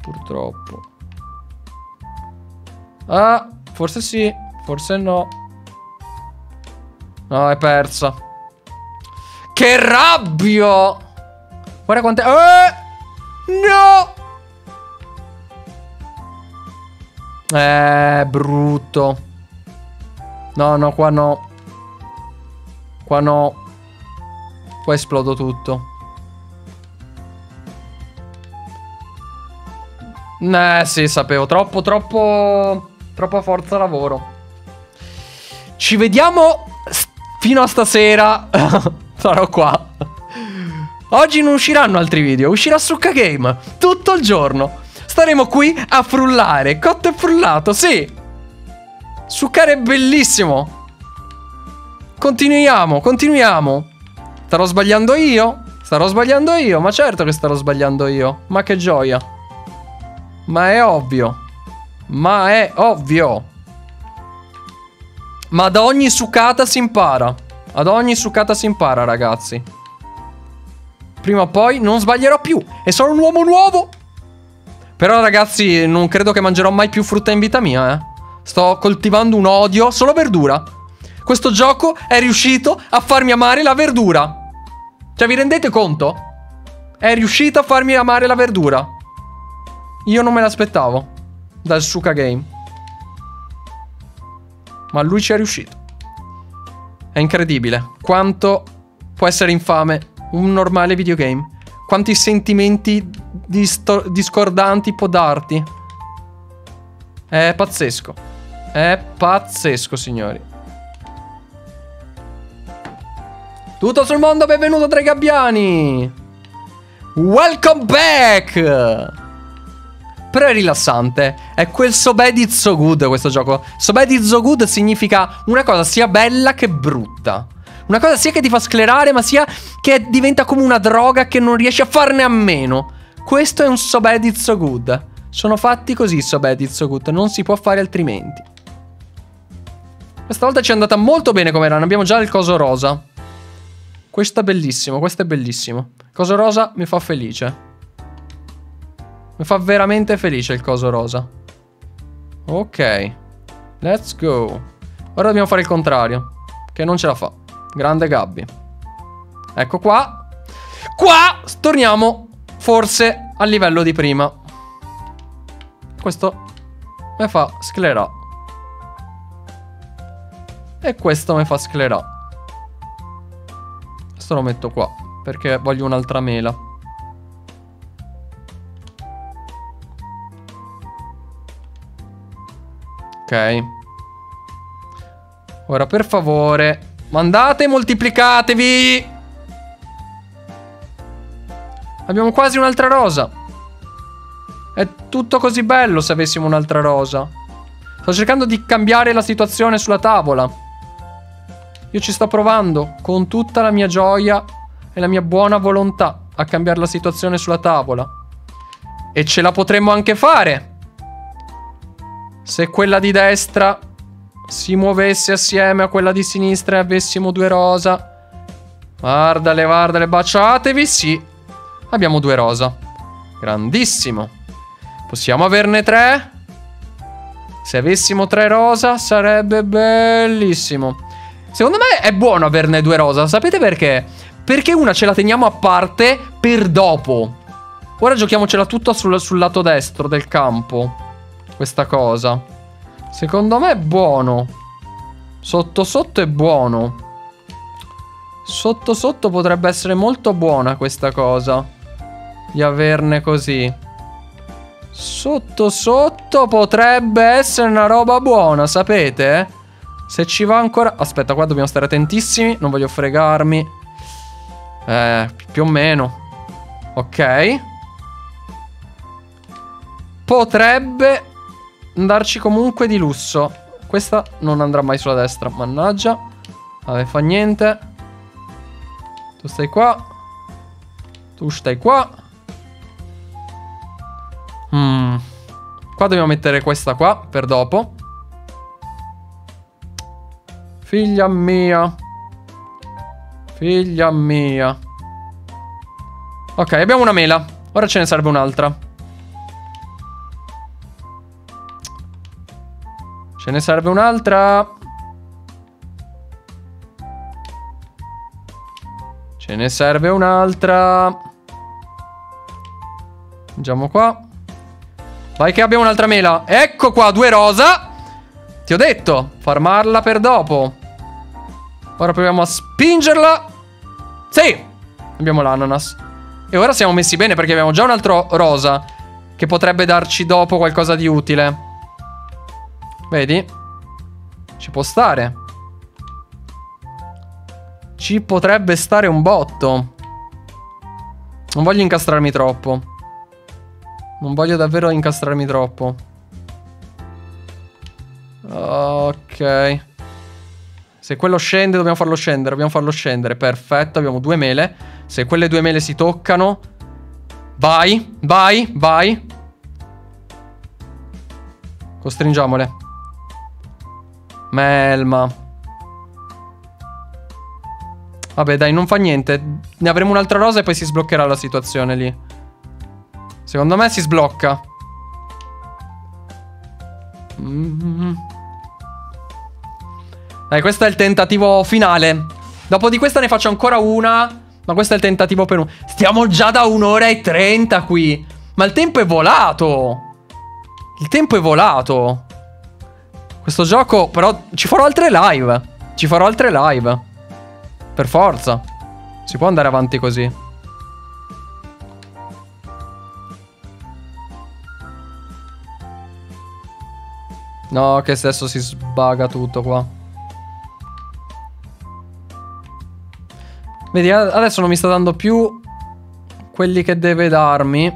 purtroppo. Ah, forse sì, forse no. No, è persa. Che rabbia! Guarda quante... Eh! No! Eh, brutto. No, no, qua no. Qua no. Qua esplodo tutto. Eh, sì, sapevo. Troppo, troppo... Troppa forza lavoro. Ci vediamo... Fino a stasera sarò qua. Oggi non usciranno altri video. Uscirà Suika Game tutto il giorno. Staremo qui a frullare. Cotto e frullato, sì. Succare è bellissimo. Continuiamo, continuiamo. Starò sbagliando io. Starò sbagliando io. Ma certo che starò sbagliando io. Ma che gioia. Ma è ovvio. Ma è ovvio. Ma ad ogni succata si impara. Ad ogni succata si impara, ragazzi. Prima o poi non sbaglierò più. E sono un uomo nuovo. Però, ragazzi, non credo che mangerò mai più frutta in vita mia, eh. Sto coltivando un odio. Solo verdura. Questo gioco è riuscito a farmi amare la verdura. Cioè, vi rendete conto? È riuscito a farmi amare la verdura. Io non me l'aspettavo dal Suika Game, ma lui ci è riuscito. È incredibile quanto può essere infame un normale videogame. Quanti sentimenti discordanti può darti. È pazzesco. È pazzesco, signori. Tutto sul mondo, benvenuto Tre Gabbiani. Welcome back. Però è rilassante. È quel so bad it's so good questo gioco. So bad it's so good significa una cosa sia bella che brutta. Una cosa sia che ti fa sclerare, ma sia che diventa come una droga che non riesci a farne a meno. Questo è un so bad it's so good. Sono fatti così so bad it's so good. Non si può fare altrimenti. Questa volta ci è andata molto bene come run. Abbiamo già il coso rosa. Questo è bellissimo, questo è bellissimo. Coso rosa mi fa felice. Mi fa veramente felice il coso rosa. Ok. Let's go. Ora dobbiamo fare il contrario, che non ce la fa. Grande Gabby. Ecco qua. Qua torniamo forse al livello di prima. Questo mi fa sclerà. E questo mi fa sclerà. Questo lo metto qua, perché voglio un'altra mela. Ok. Ora per favore, mandate e moltiplicatevi. Abbiamo quasi un'altra rosa. È tutto così bello se avessimo un'altra rosa. Sto cercando di cambiare la situazione sulla tavola. Io ci sto provando con tutta la mia gioia e la mia buona volontà a cambiare la situazione sulla tavola. E ce la potremmo anche fare se quella di destra si muovesse assieme a quella di sinistra e avessimo due rosa. Guardale, guardale, baciatevi, sì. Abbiamo due rosa. Grandissimo. Possiamo averne tre? Se avessimo tre rosa sarebbe bellissimo. Secondo me è buono averne due rosa. Sapete perché? Perché una ce la teniamo a parte per dopo. Ora giochiamocela tutta sul, sul lato destro del campo. Questa cosa secondo me è buono. Sotto sotto è buono. Sotto sotto potrebbe essere molto buona questa cosa, di averne così. Sotto sotto potrebbe essere una roba buona, sapete? Se ci va ancora. Aspetta, qua dobbiamo stare attentissimi. Non voglio fregarmi. Eh, più o meno. Ok. Potrebbe andarci comunque di lusso. Questa non andrà mai sulla destra. Mannaggia. Vabbè, fa niente. Tu stai qua. Tu stai qua. mm. Qua dobbiamo mettere questa qua per dopo. Figlia mia. Figlia mia. Ok, abbiamo una mela. Ora ce ne serve un'altra. Ce ne serve un'altra. Ce ne serve un'altra. Andiamo qua. Vai che abbiamo un'altra mela. Ecco qua, due rosa. Ti ho detto, farmarla per dopo. Ora proviamo a spingerla. Sì. Abbiamo l'ananas. E ora siamo messi bene perché abbiamo già un altro rosa che potrebbe darci dopo qualcosa di utile. Vedi? Ci può stare. Ci potrebbe stare un botto. Non voglio incastrarmi troppo. Non voglio davvero incastrarmi troppo. Ok. Se quello scende dobbiamo farlo scendere. Dobbiamo farlo scendere. Perfetto, abbiamo due mele. Se quelle due mele si toccano, vai, vai, vai. Costringiamole. Melma. Vabbè dai, non fa niente. Ne avremo un'altra rosa e poi si sbloccherà la situazione lì. Secondo me si sblocca. mm-hmm. Dai, questo è il tentativo finale. Dopo di questa ne faccio ancora una, ma questo è il tentativo per un... Stiamo già da un'ora e trenta qui. Ma il tempo è volato. Il tempo è volato. Questo gioco, però, ci farò altre live. Ci farò altre live. Per forza. Si può andare avanti così. No, che adesso si sbaga tutto qua. Vedi, adesso non mi sta dando più quelli che deve darmi.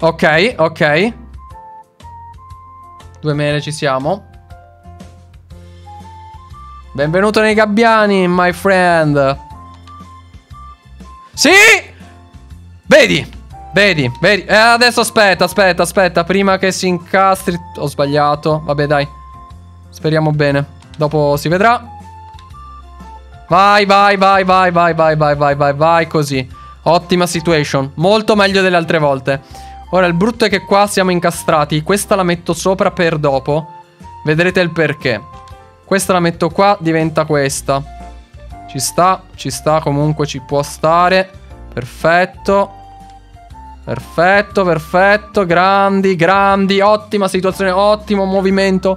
Ok, ok. Due mele, ci siamo. Benvenuto nei gabbiani, my friend. Sì! Vedi! Vedi, vedi. Eh, adesso aspetta, aspetta, aspetta. Prima che si incastri. Ho sbagliato. Vabbè, dai. Speriamo bene. Dopo si vedrà. Vai, vai, vai, vai, vai, vai, vai, vai, vai, vai. Così. Ottima situation. Molto meglio delle altre volte. Ora, il brutto è che qua siamo incastrati. Questa la metto sopra per dopo. Vedrete il perché. Questa la metto qua, diventa questa. Ci sta, ci sta. Comunque ci può stare. Perfetto. Perfetto, perfetto, grandi, grandi, ottima situazione, ottimo movimento.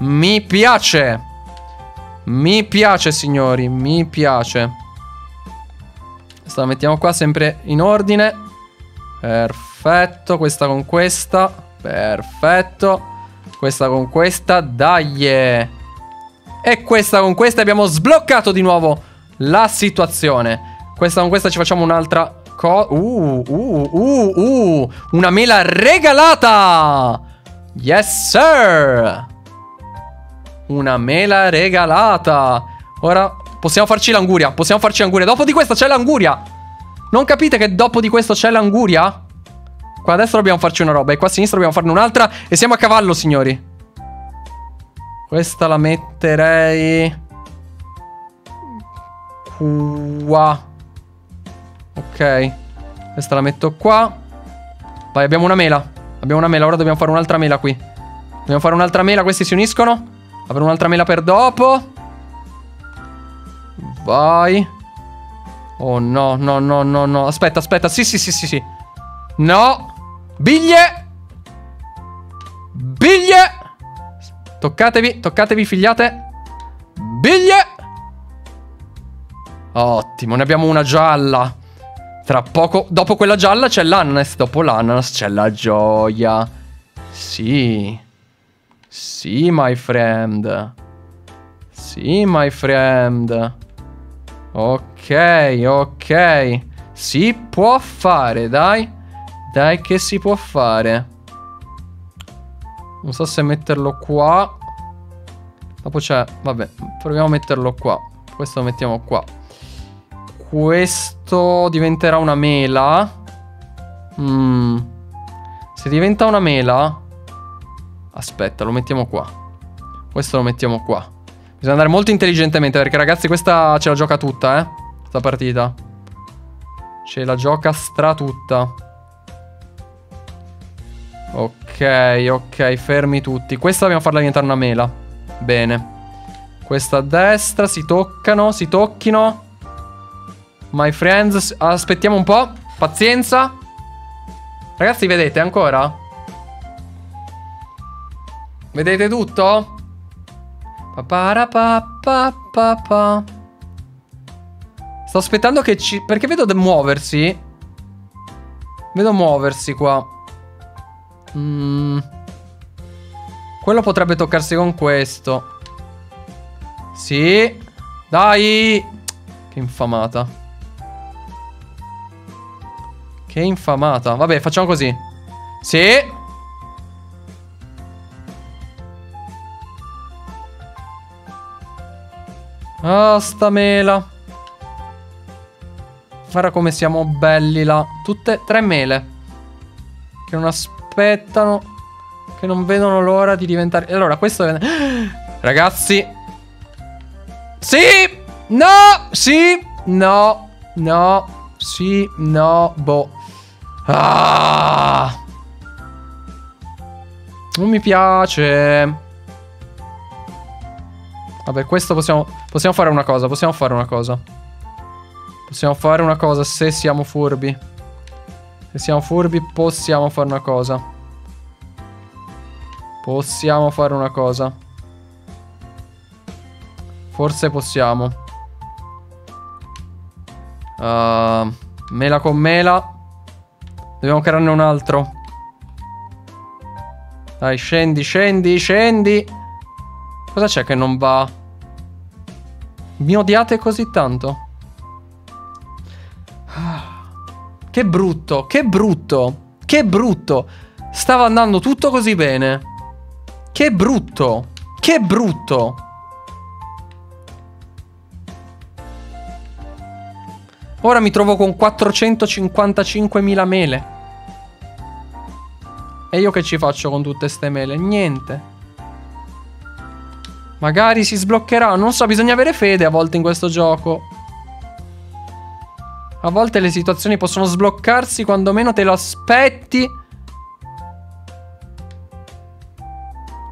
Mi piace. Mi piace, signori, mi piace. Questa la mettiamo qua sempre in ordine. Perfetto, questa con questa. Perfetto. Questa con questa, dai. E questa con questa abbiamo sbloccato di nuovo la situazione. Questa con questa ci facciamo un'altra... Uh, uh, uh, uh, una mela regalata. Yes, sir. Una mela regalata. Ora possiamo farci l'anguria. Possiamo farci l'anguria. Dopo di questo c'è l'anguria. Non capite che dopo di questo c'è l'anguria? Qua a destra dobbiamo farci una roba e qua a sinistra dobbiamo farne un'altra. E siamo a cavallo, signori. Questa la metterei qua. Ok, questa la metto qua. Vai, abbiamo una mela. Abbiamo una mela, ora dobbiamo fare un'altra mela qui. Dobbiamo fare un'altra mela, questi si uniscono. Avrò un'altra mela per dopo. Vai. Oh no, no, no, no, no. Aspetta, aspetta, sì, sì, sì, sì, sì. No. Biglie. Biglie. Toccatevi, toccatevi, figliate. Biglie. Ottimo, ne abbiamo una gialla. Tra poco, dopo quella gialla c'è l'ananas, dopo l'ananas c'è la gioia. Sì. Sì, my friend. Sì, my friend. Ok, ok. Si può fare, dai. Dai che si può fare. Non so se metterlo qua. Dopo c'è, vabbè, proviamo a metterlo qua. Questo lo mettiamo qua. Questo diventerà una mela. Mm. Se diventa una mela... Aspetta, lo mettiamo qua. Questo lo mettiamo qua. Bisogna andare molto intelligentemente perché, ragazzi, questa ce la gioca tutta, eh. Questa partita. Ce la gioca stra tutta. Ok, ok, fermi tutti. Questa dobbiamo farla diventare una mela. Bene. Questa a destra, si toccano, si tocchino. My friends, aspettiamo un po'. Pazienza. Ragazzi, vedete ancora? Vedete tutto? Pa-pa-ra-pa-pa-pa-pa. Sto aspettando che ci... Perché vedo muoversi. Vedo muoversi qua. mm. Quello potrebbe toccarsi con questo. Sì. Dai. Che infamata. Che infamata. Vabbè, facciamo così. Sì. Ah, sta mela. Guarda come siamo belli là. Tutte tre mele. Che non aspettano. Che non vedono l'ora di diventare. Allora, questo è... Ragazzi. Sì. No. Sì. No. No. Sì. No. Boh. Ah! Non mi piace. Vabbè, questo possiamo... Possiamo fare una cosa, possiamo fare una cosa. Possiamo fare una cosa se siamo furbi. Se siamo furbi possiamo fare una cosa. Possiamo fare una cosa. Forse possiamo. Uh, mela con mela. Dobbiamo crearne un altro. Dai, scendi, scendi, scendi. Cosa c'è che non va? Mi odiate così tanto? Che brutto, che brutto, che brutto. Stava andando tutto così bene. Che brutto, che brutto. Ora mi trovo con quattrocentocinquantacinquemila mele. E io che ci faccio con tutte ste mele? Niente. Magari si sbloccherà. Non so, bisogna avere fede a volte in questo gioco. A volte le situazioni possono sbloccarsi quando meno te lo aspetti.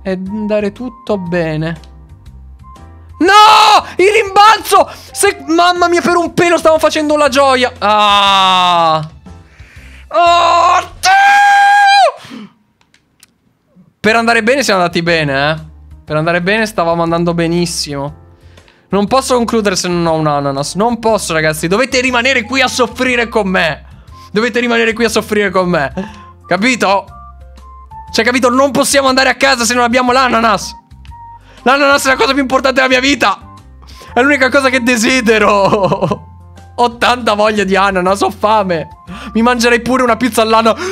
E andare tutto bene. No! Il rimbalzo! Se... Mamma mia, per un pelo stavo facendo la gioia. Ah! Oh! Per andare bene siamo andati bene, eh. Per andare bene stavamo andando benissimo. Non posso concludere se non ho un ananas. Non posso, ragazzi. Dovete rimanere qui a soffrire con me. Dovete rimanere qui a soffrire con me. Capito? Cioè, capito? Non possiamo andare a casa se non abbiamo l'ananas. L'ananas è la cosa più importante della mia vita. È l'unica cosa che desidero. Ho tanta voglia di ananas. Ho fame. Mi mangerei pure una pizza all'ananas.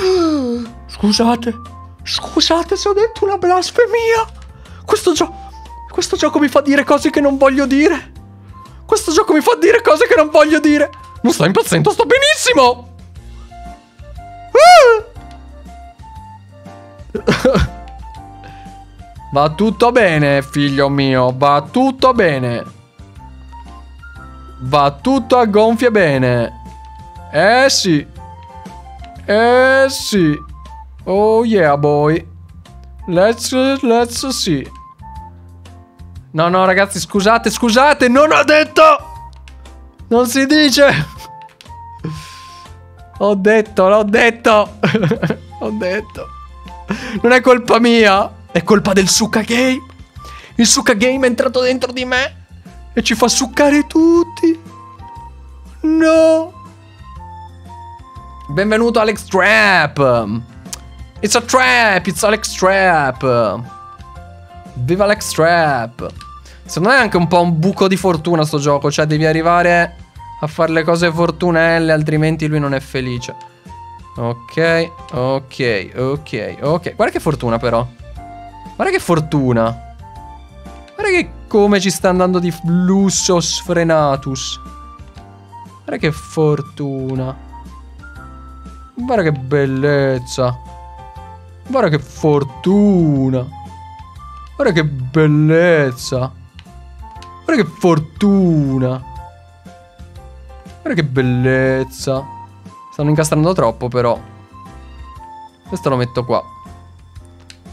Scusate. Scusate se ho detto una blasfemia. Questo gioco... Questo gioco mi fa dire cose che non voglio dire. Questo gioco mi fa dire cose che non voglio dire. Non sto impazzendo, sto benissimo. Ah! Va tutto bene, figlio mio. Va tutto bene. Va tutto a gonfie bene. Eh sì. Eh sì. Oh yeah, boy. Let's, let's see. No, no, ragazzi, scusate, scusate, non ho detto! Non si dice! Ho detto, l'ho detto! Ho detto! Non è colpa mia! È colpa del Suika Game! Il Suika Game è entrato dentro di me! E ci fa succare tutti! No! Benvenuto Alex Trap! It's a trap, it's Alex Trap! Viva Alex Trap. Secondo me è anche un po' un buco di fortuna sto gioco. Cioè devi arrivare a fare le cose fortunelle, altrimenti lui non è felice. Ok, ok, ok, ok. Guarda che fortuna però. Guarda che fortuna. Guarda che come ci sta andando di lusso sfrenatus. Guarda che fortuna. Guarda che bellezza. Guarda che fortuna. Guarda che bellezza. Guarda che fortuna. Guarda che bellezza. Stanno incastrando troppo però. Questo lo metto qua.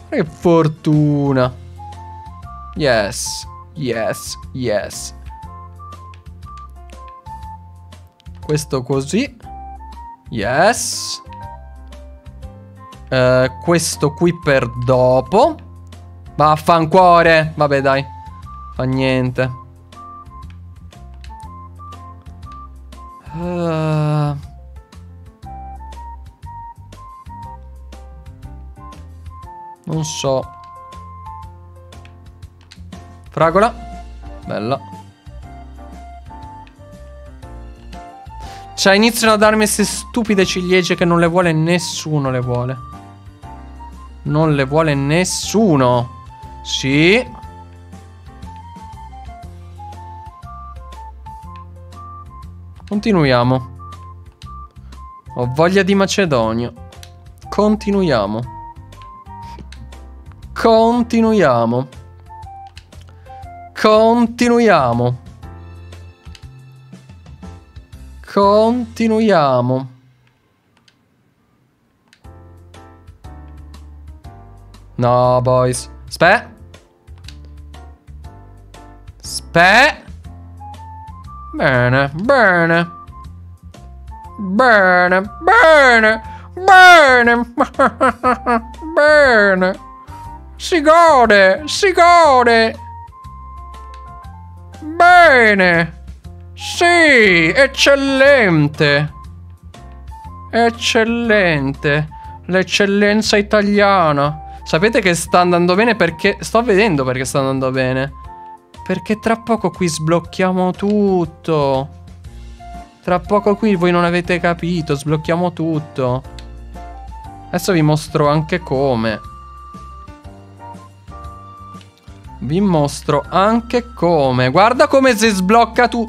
Guarda che fortuna. Yes. Yes. Yes. Questo così. Yes. eh, Questo qui per dopo. Vaffancuore. Vabbè dai. Fa niente. uh... Non so. Fragola. Bella. Cioè iniziano a darmi queste stupide ciliegie che non le vuole nessuno. Le vuole. Non le vuole nessuno. Sì. Continuiamo. Ho voglia di Macedonio. Continuiamo. Continuiamo. Continuiamo. Continuiamo. No, boys. Aspetta. Beh. Bene, bene. Bene, bene, bene. Bene. Si gode, si gode. Bene. Sì, eccellente. Eccellente. L'eccellenza italiana. Sapete che sta andando bene perché... Sto vedendo perché sta andando bene. Perché tra poco qui sblocchiamo tutto. Tra poco qui, voi non avete capito, sblocchiamo tutto. Adesso vi mostro anche come. Vi mostro anche come. Guarda come si sblocca tu.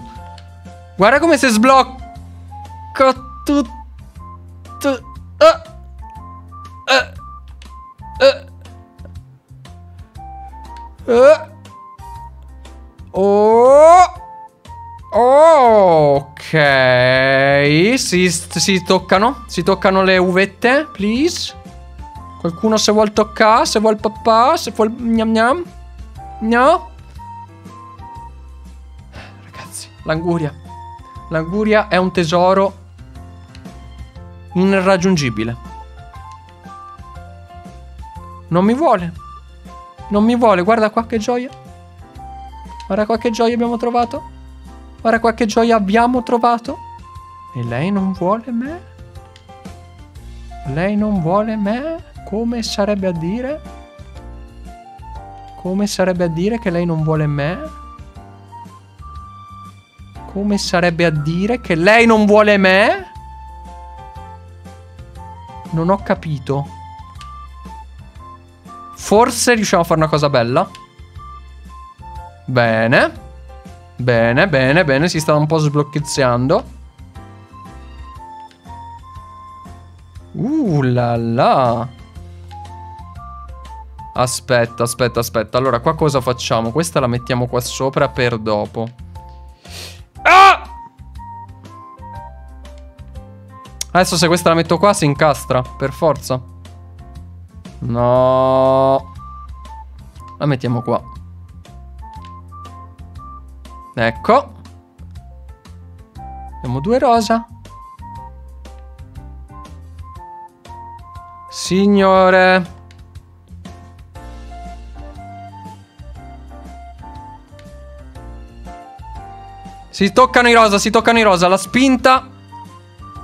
Guarda come si sblocca tutto. Ah! Ah! Uh. Oh. Oh. Ok. Si, si toccano. Si toccano le uvette, please. Qualcuno se vuol toccare, se vuol papà, se vuol gnam gnam. No. Ragazzi, l'anguria. L'anguria è un tesoro irraggiungibile. Non mi vuole. Non mi vuole, guarda qua che gioia. Guarda qua che gioia abbiamo trovato. Guarda qua che gioia abbiamo trovato. E lei non vuole me. Lei non vuole me. Come sarebbe a dire? Come sarebbe a dire che lei non vuole me? Come sarebbe a dire che lei non vuole me? Non ho capito. Forse riusciamo a fare una cosa bella. Bene. Bene, bene, bene. Si sta un po' sblocchezzando. Uh la la. Aspetta, aspetta, aspetta. Allora, qua cosa facciamo? Questa la mettiamo qua sopra per dopo. Ah! Adesso se questa la metto qua si incastra, per forza. No. La mettiamo qua. Ecco. Abbiamo due rosa. Signore. Si toccano i rosa, si toccano i rosa. La spinta.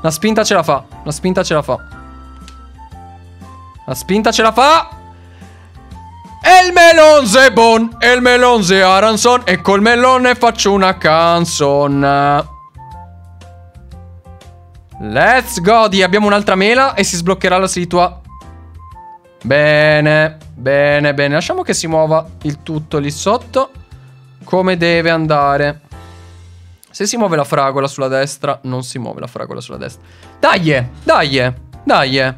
La spinta ce la fa. La spinta ce la fa. La spinta ce la fa. El melon se bon, el melon se aranzon, e col melone faccio una canzone. Let's go. Abbiamo un'altra mela e si sbloccherà la situa. Bene, bene, bene. Lasciamo che si muova il tutto lì sotto come deve andare. Se si muove la fragola sulla destra. Non si muove la fragola sulla destra. Dai, dai, dai. È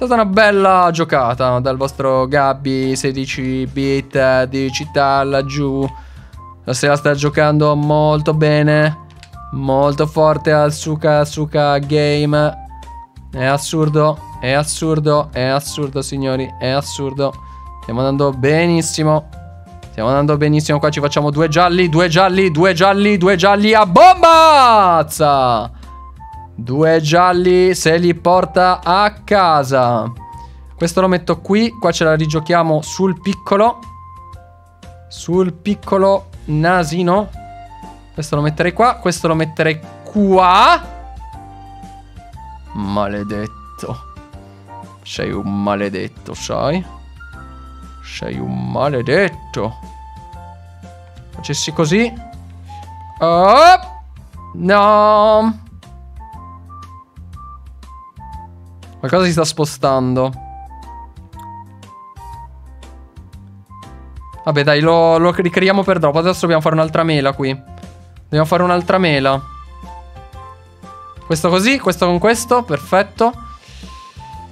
stata una bella giocata dal vostro Gabby sedici bit digital laggiù. Se la sta giocando molto bene. Molto forte al Suika Suika Game. È assurdo, è assurdo, è assurdo signori, è assurdo. Stiamo andando benissimo. Stiamo andando benissimo. Qua ci facciamo due gialli, due gialli, due gialli, due gialli a bombazza. Due gialli se li porta a casa. Questo lo metto qui. Qua ce la rigiochiamo sul piccolo. Sul piccolo nasino. Questo lo metterei qua. Questo lo metterei qua. Maledetto. Sei un maledetto, sai? Sei un maledetto. Facessi così. Oh! No. Qualcosa si sta spostando. Vabbè dai, lo, lo ricreiamo per dopo. Adesso dobbiamo fare un'altra mela qui. Dobbiamo fare un'altra mela. Questo così, questo con questo. Perfetto.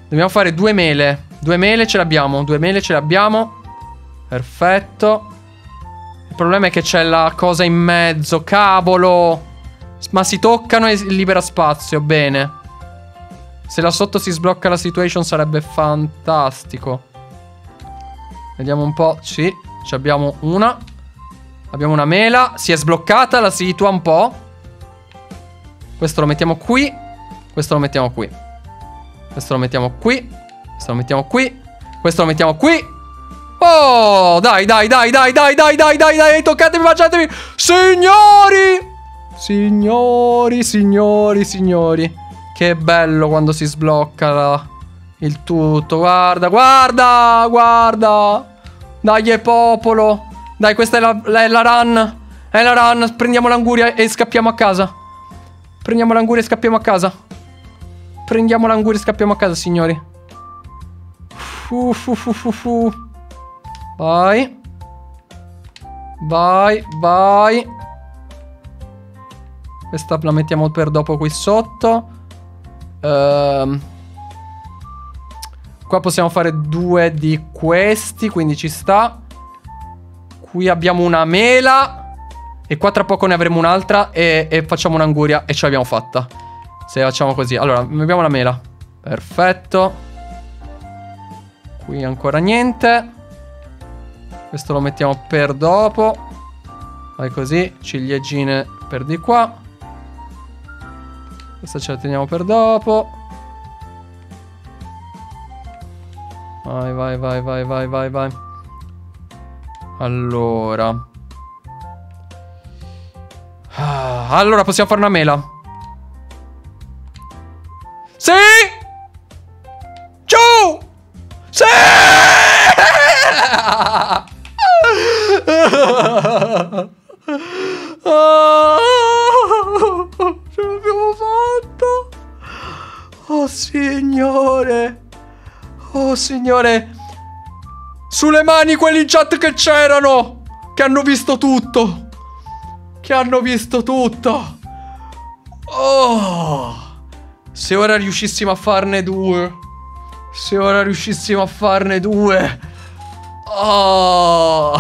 Dobbiamo fare due mele. Due mele ce l'abbiamo. Due mele ce l'abbiamo. Perfetto. Il problema è che c'è la cosa in mezzo. Cavolo. Ma si toccano e libera spazio. Bene. Se là sotto si sblocca la situation sarebbe fantastico. Vediamo un po'. Sì, ci abbiamo una. Abbiamo una mela. Si è sbloccata, la situa un po'. Questo lo mettiamo qui. Questo lo mettiamo qui. Questo lo mettiamo qui. Questo lo mettiamo qui. Questo lo mettiamo qui. Oh, dai, dai, dai, dai, dai, dai, dai, dai, dai. Toccatemi, facciatemi. Signori! Signori, signori, signori. Che bello quando si sblocca la... il tutto. Guarda, guarda, guarda. Dai, popolo. Dai, questa è la, la, è la run. È la run. Prendiamo l'anguria e scappiamo a casa. Prendiamo l'anguria e scappiamo a casa. Prendiamo l'anguria e scappiamo a casa, signori. Fu, fu, fu, fu, fu. Vai. Vai, vai. Questa la mettiamo per dopo qui sotto. Ehm... Qua possiamo fare due di questi, quindi ci sta. Qui abbiamo una mela. E qua tra poco ne avremo un'altra e, e facciamo un'anguria. E ce l'abbiamo fatta. Se facciamo così. Allora, abbiamo la mela. Perfetto. Qui ancora niente. Questo lo mettiamo per dopo. Vai così. Ciliegine per di qua. Questa ce la teniamo per dopo. Vai, vai, vai, vai, vai, vai, vai. Allora. Ah, allora possiamo fare una mela. Sì! Giù! Sì! Ce l'abbiamo fatta! Oh, signore! Oh, signore. Sulle mani quelli in chat che c'erano, che hanno visto tutto. Che hanno visto tutto. Oh. Se ora riuscissimo a farne due. Se ora riuscissimo a farne due. Oh.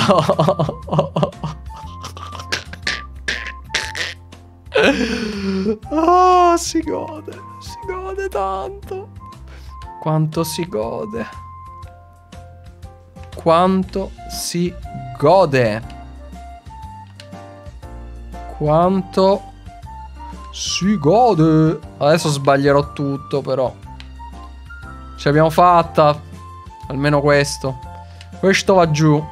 Oh, si gode. Si gode tanto. Quanto si gode. Quanto si gode. Quanto si gode. Adesso sbaglierò tutto però. Ce l'abbiamo fatta. Almeno questo. Questo va giù.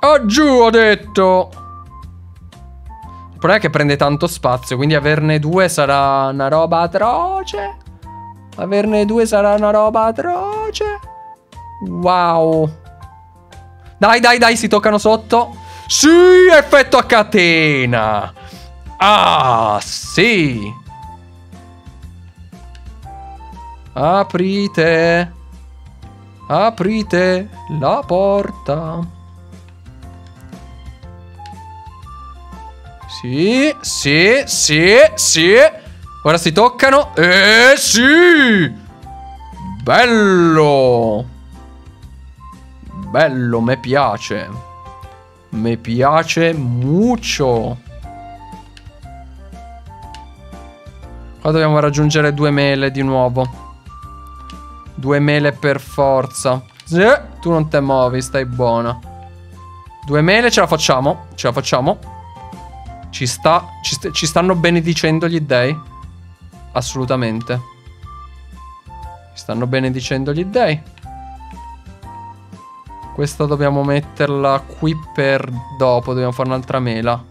Va giù, ho detto. Il problema è che prende tanto spazio, quindi averne due sarà una roba atroce. Averne due sarà una roba atroce. Wow. Dai, dai, dai, si toccano sotto. Sì, effetto a catena. Ah, sì. Aprite. Aprite la porta. Sì, sì, sì, sì. Ora si toccano. Eh sì! Bello! Bello, mi piace. Mi piace mucho. Qua dobbiamo raggiungere due mele di nuovo. Due mele per forza. Sì, tu non te muovi, stai buona. Due mele ce la facciamo. Ce la facciamo. Ci sta, ci, st ci stanno benedicendo gli dèi. Assolutamente. Ci stanno benedicendo gli dèi. Questa dobbiamo metterla qui per dopo. Dobbiamo fare un'altra mela.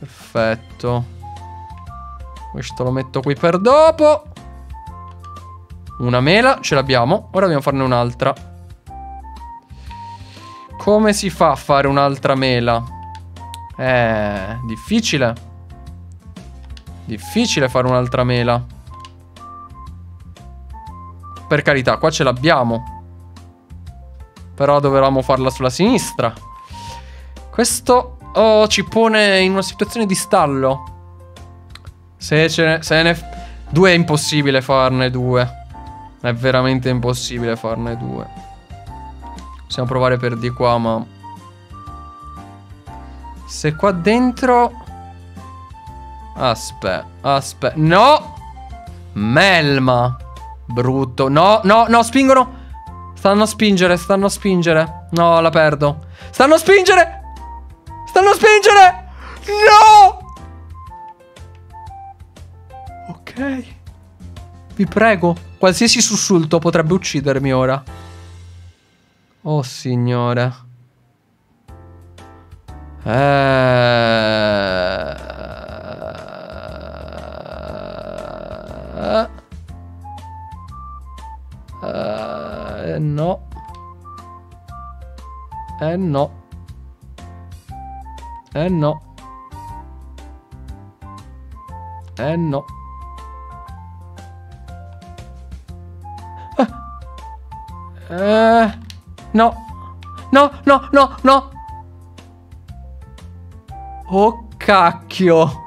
Perfetto. Questo lo metto qui per dopo. Una mela ce l'abbiamo. Ora dobbiamo farne un'altra. Come si fa a fare un'altra mela? Eh, difficile. Difficile fare un'altra mela. Per carità, qua ce l'abbiamo. Però dovevamo farla sulla sinistra. Questo oh, ci pone in una situazione di stallo. Se ce ne... Se ne due è impossibile farne due. È veramente impossibile farne due. Possiamo provare per di qua, ma... Se qua dentro... Aspetta, aspetta. No! Melma. Brutto. No, no, no, spingono. Stanno a spingere, stanno a spingere. No, la perdo. Stanno a spingere. Stanno spingere! No! Ok. Vi prego. Qualsiasi sussulto potrebbe uccidermi ora. Oh, signore. Eh... Eh, no. Eh no. Eh no. Eh no. Eh no. No, no, no, no. Oh cacchio.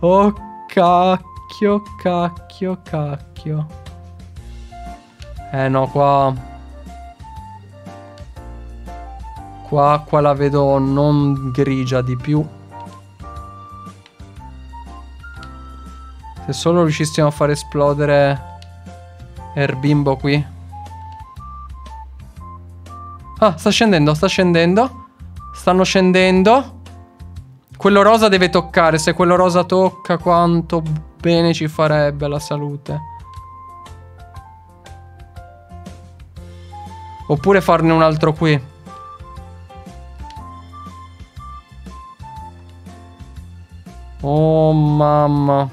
Oh cacchio, cacchio, cacchio. Eh no, qua. Qua, qua la vedo non grigia di più. Se solo riuscissimo a far esplodere il bimbo qui. Ah, sta scendendo, sta scendendo. Stanno scendendo. Quello rosa deve toccare. Se quello rosa tocca, quanto bene ci farebbe alla salute. Oppure farne un altro qui. Oh mamma.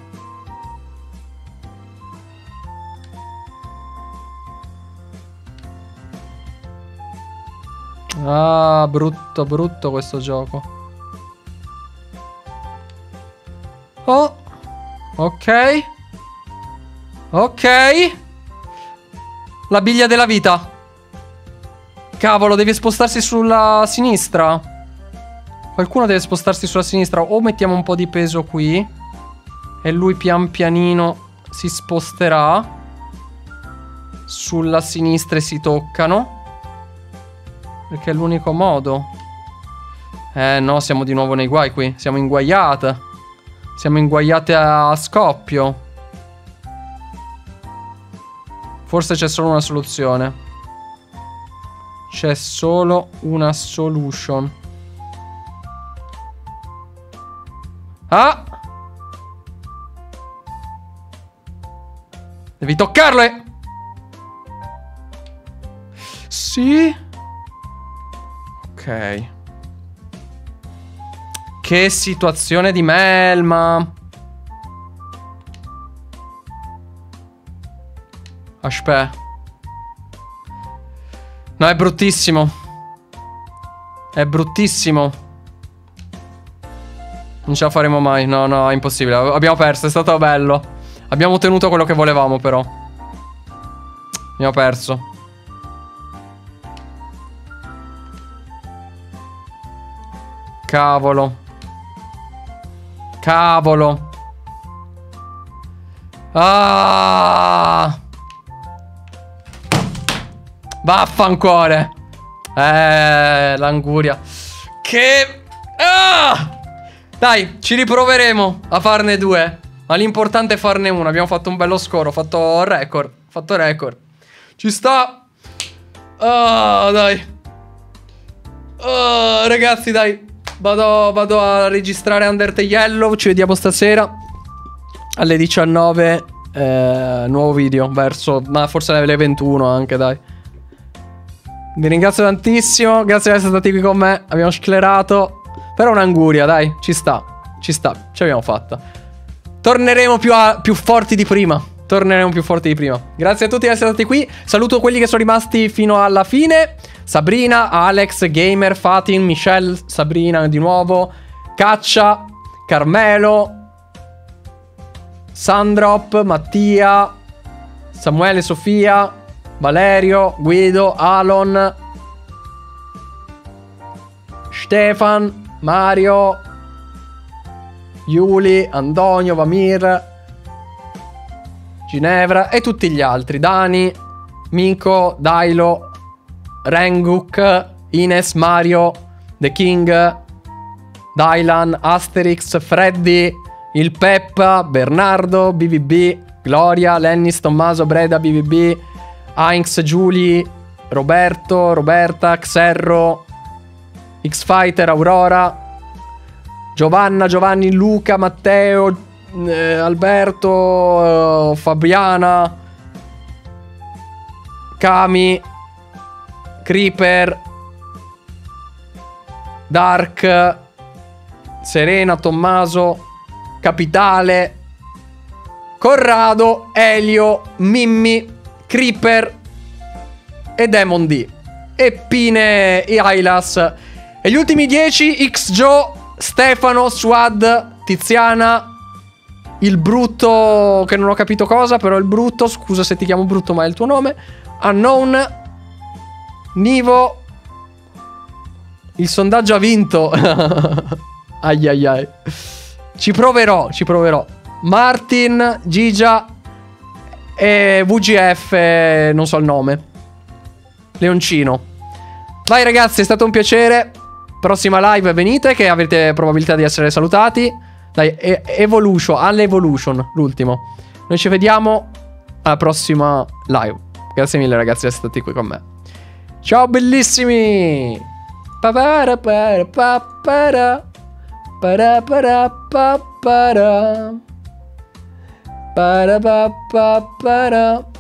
Ah, brutto, brutto questo gioco. Oh. Ok. Ok. La biglia della vita. Cavolo, devi spostarsi sulla sinistra. Qualcuno deve spostarsi sulla sinistra. O mettiamo un po' di peso qui e lui pian pianino si sposterà sulla sinistra e si toccano, perché è l'unico modo. Eh no, siamo di nuovo nei guai qui. Siamo inguaiate. Siamo inguaiate a scoppio. Forse c'è solo una soluzione. C'è solo una solution. Ah! Devi toccarle! Sì? Ok. Che situazione di melma! Aspè. No, è bruttissimo. È bruttissimo. Non ce la faremo mai. No, no, è impossibile. Abbiamo perso, è stato bello. Abbiamo ottenuto quello che volevamo, però. Abbiamo perso. Cavolo. Cavolo. Ah! Vaffanculo. Eh, l'anguria. Che... Ah! Dai, ci riproveremo a farne due, ma l'importante è farne uno. Abbiamo fatto un bello score, ho fatto record, ho fatto record. Ci sta. Oh, dai. Oh, ragazzi, dai. Vado, vado a registrare Undertale Yellow, ci vediamo stasera alle diciannove, eh, nuovo video, verso, ma forse alle ventuno anche, dai. Vi ringrazio tantissimo, grazie per essere stati qui con me, abbiamo sclerato. Però un'anguria, dai, ci sta. Ci sta, ce l'abbiamo fatta. Torneremo più, a, più forti di prima. Torneremo più forti di prima. Grazie a tutti per essere stati qui. Saluto quelli che sono rimasti fino alla fine. Sabrina, Alex, Gamer, Fatin, Michelle, Sabrina di nuovo, Caccia, Carmelo, Sandrop, Mattia, Samuele, Sofia, Valerio, Guido, Alon, Stefan, Mario, Yuli, Antonio, Vamir, Ginevra e tutti gli altri. Dani, Minko, Dailo, Renguk, Ines, Mario, The King, Dylan, Asterix, Freddy, Il Peppa, Bernardo, B B B, Gloria, Lennis, Tommaso, Breda, B B B, Ainx, Giuli, Roberto, Roberta, Xerro, X-Fighter, Aurora, Giovanna, Giovanni, Luca, Matteo, eh, Alberto, eh, Fabiana, Kami, Creeper, Dark, Serena, Tommaso, Capitale, Corrado, Elio, Mimmi, Creeper e Demon D e Pine e Ailas. E gli ultimi dieci: Xjo, Stefano, Swad, Tiziana, il brutto che non ho capito cosa, però il brutto, scusa se ti chiamo brutto ma è il tuo nome, Unknown, Nivo. Il sondaggio ha vinto. Ai ai ai. Ci proverò, ci proverò. Martin, Gigia e V G F, non so il nome, Leoncino. Vai ragazzi, è stato un piacere. Prossima live venite, che avete probabilità di essere salutati. Dai, e Evolution, all'Evolution, l'ultimo. Noi ci vediamo alla prossima live. Grazie mille ragazzi di essere stati qui con me. Ciao bellissimi. Papara para papara para para papara para papara.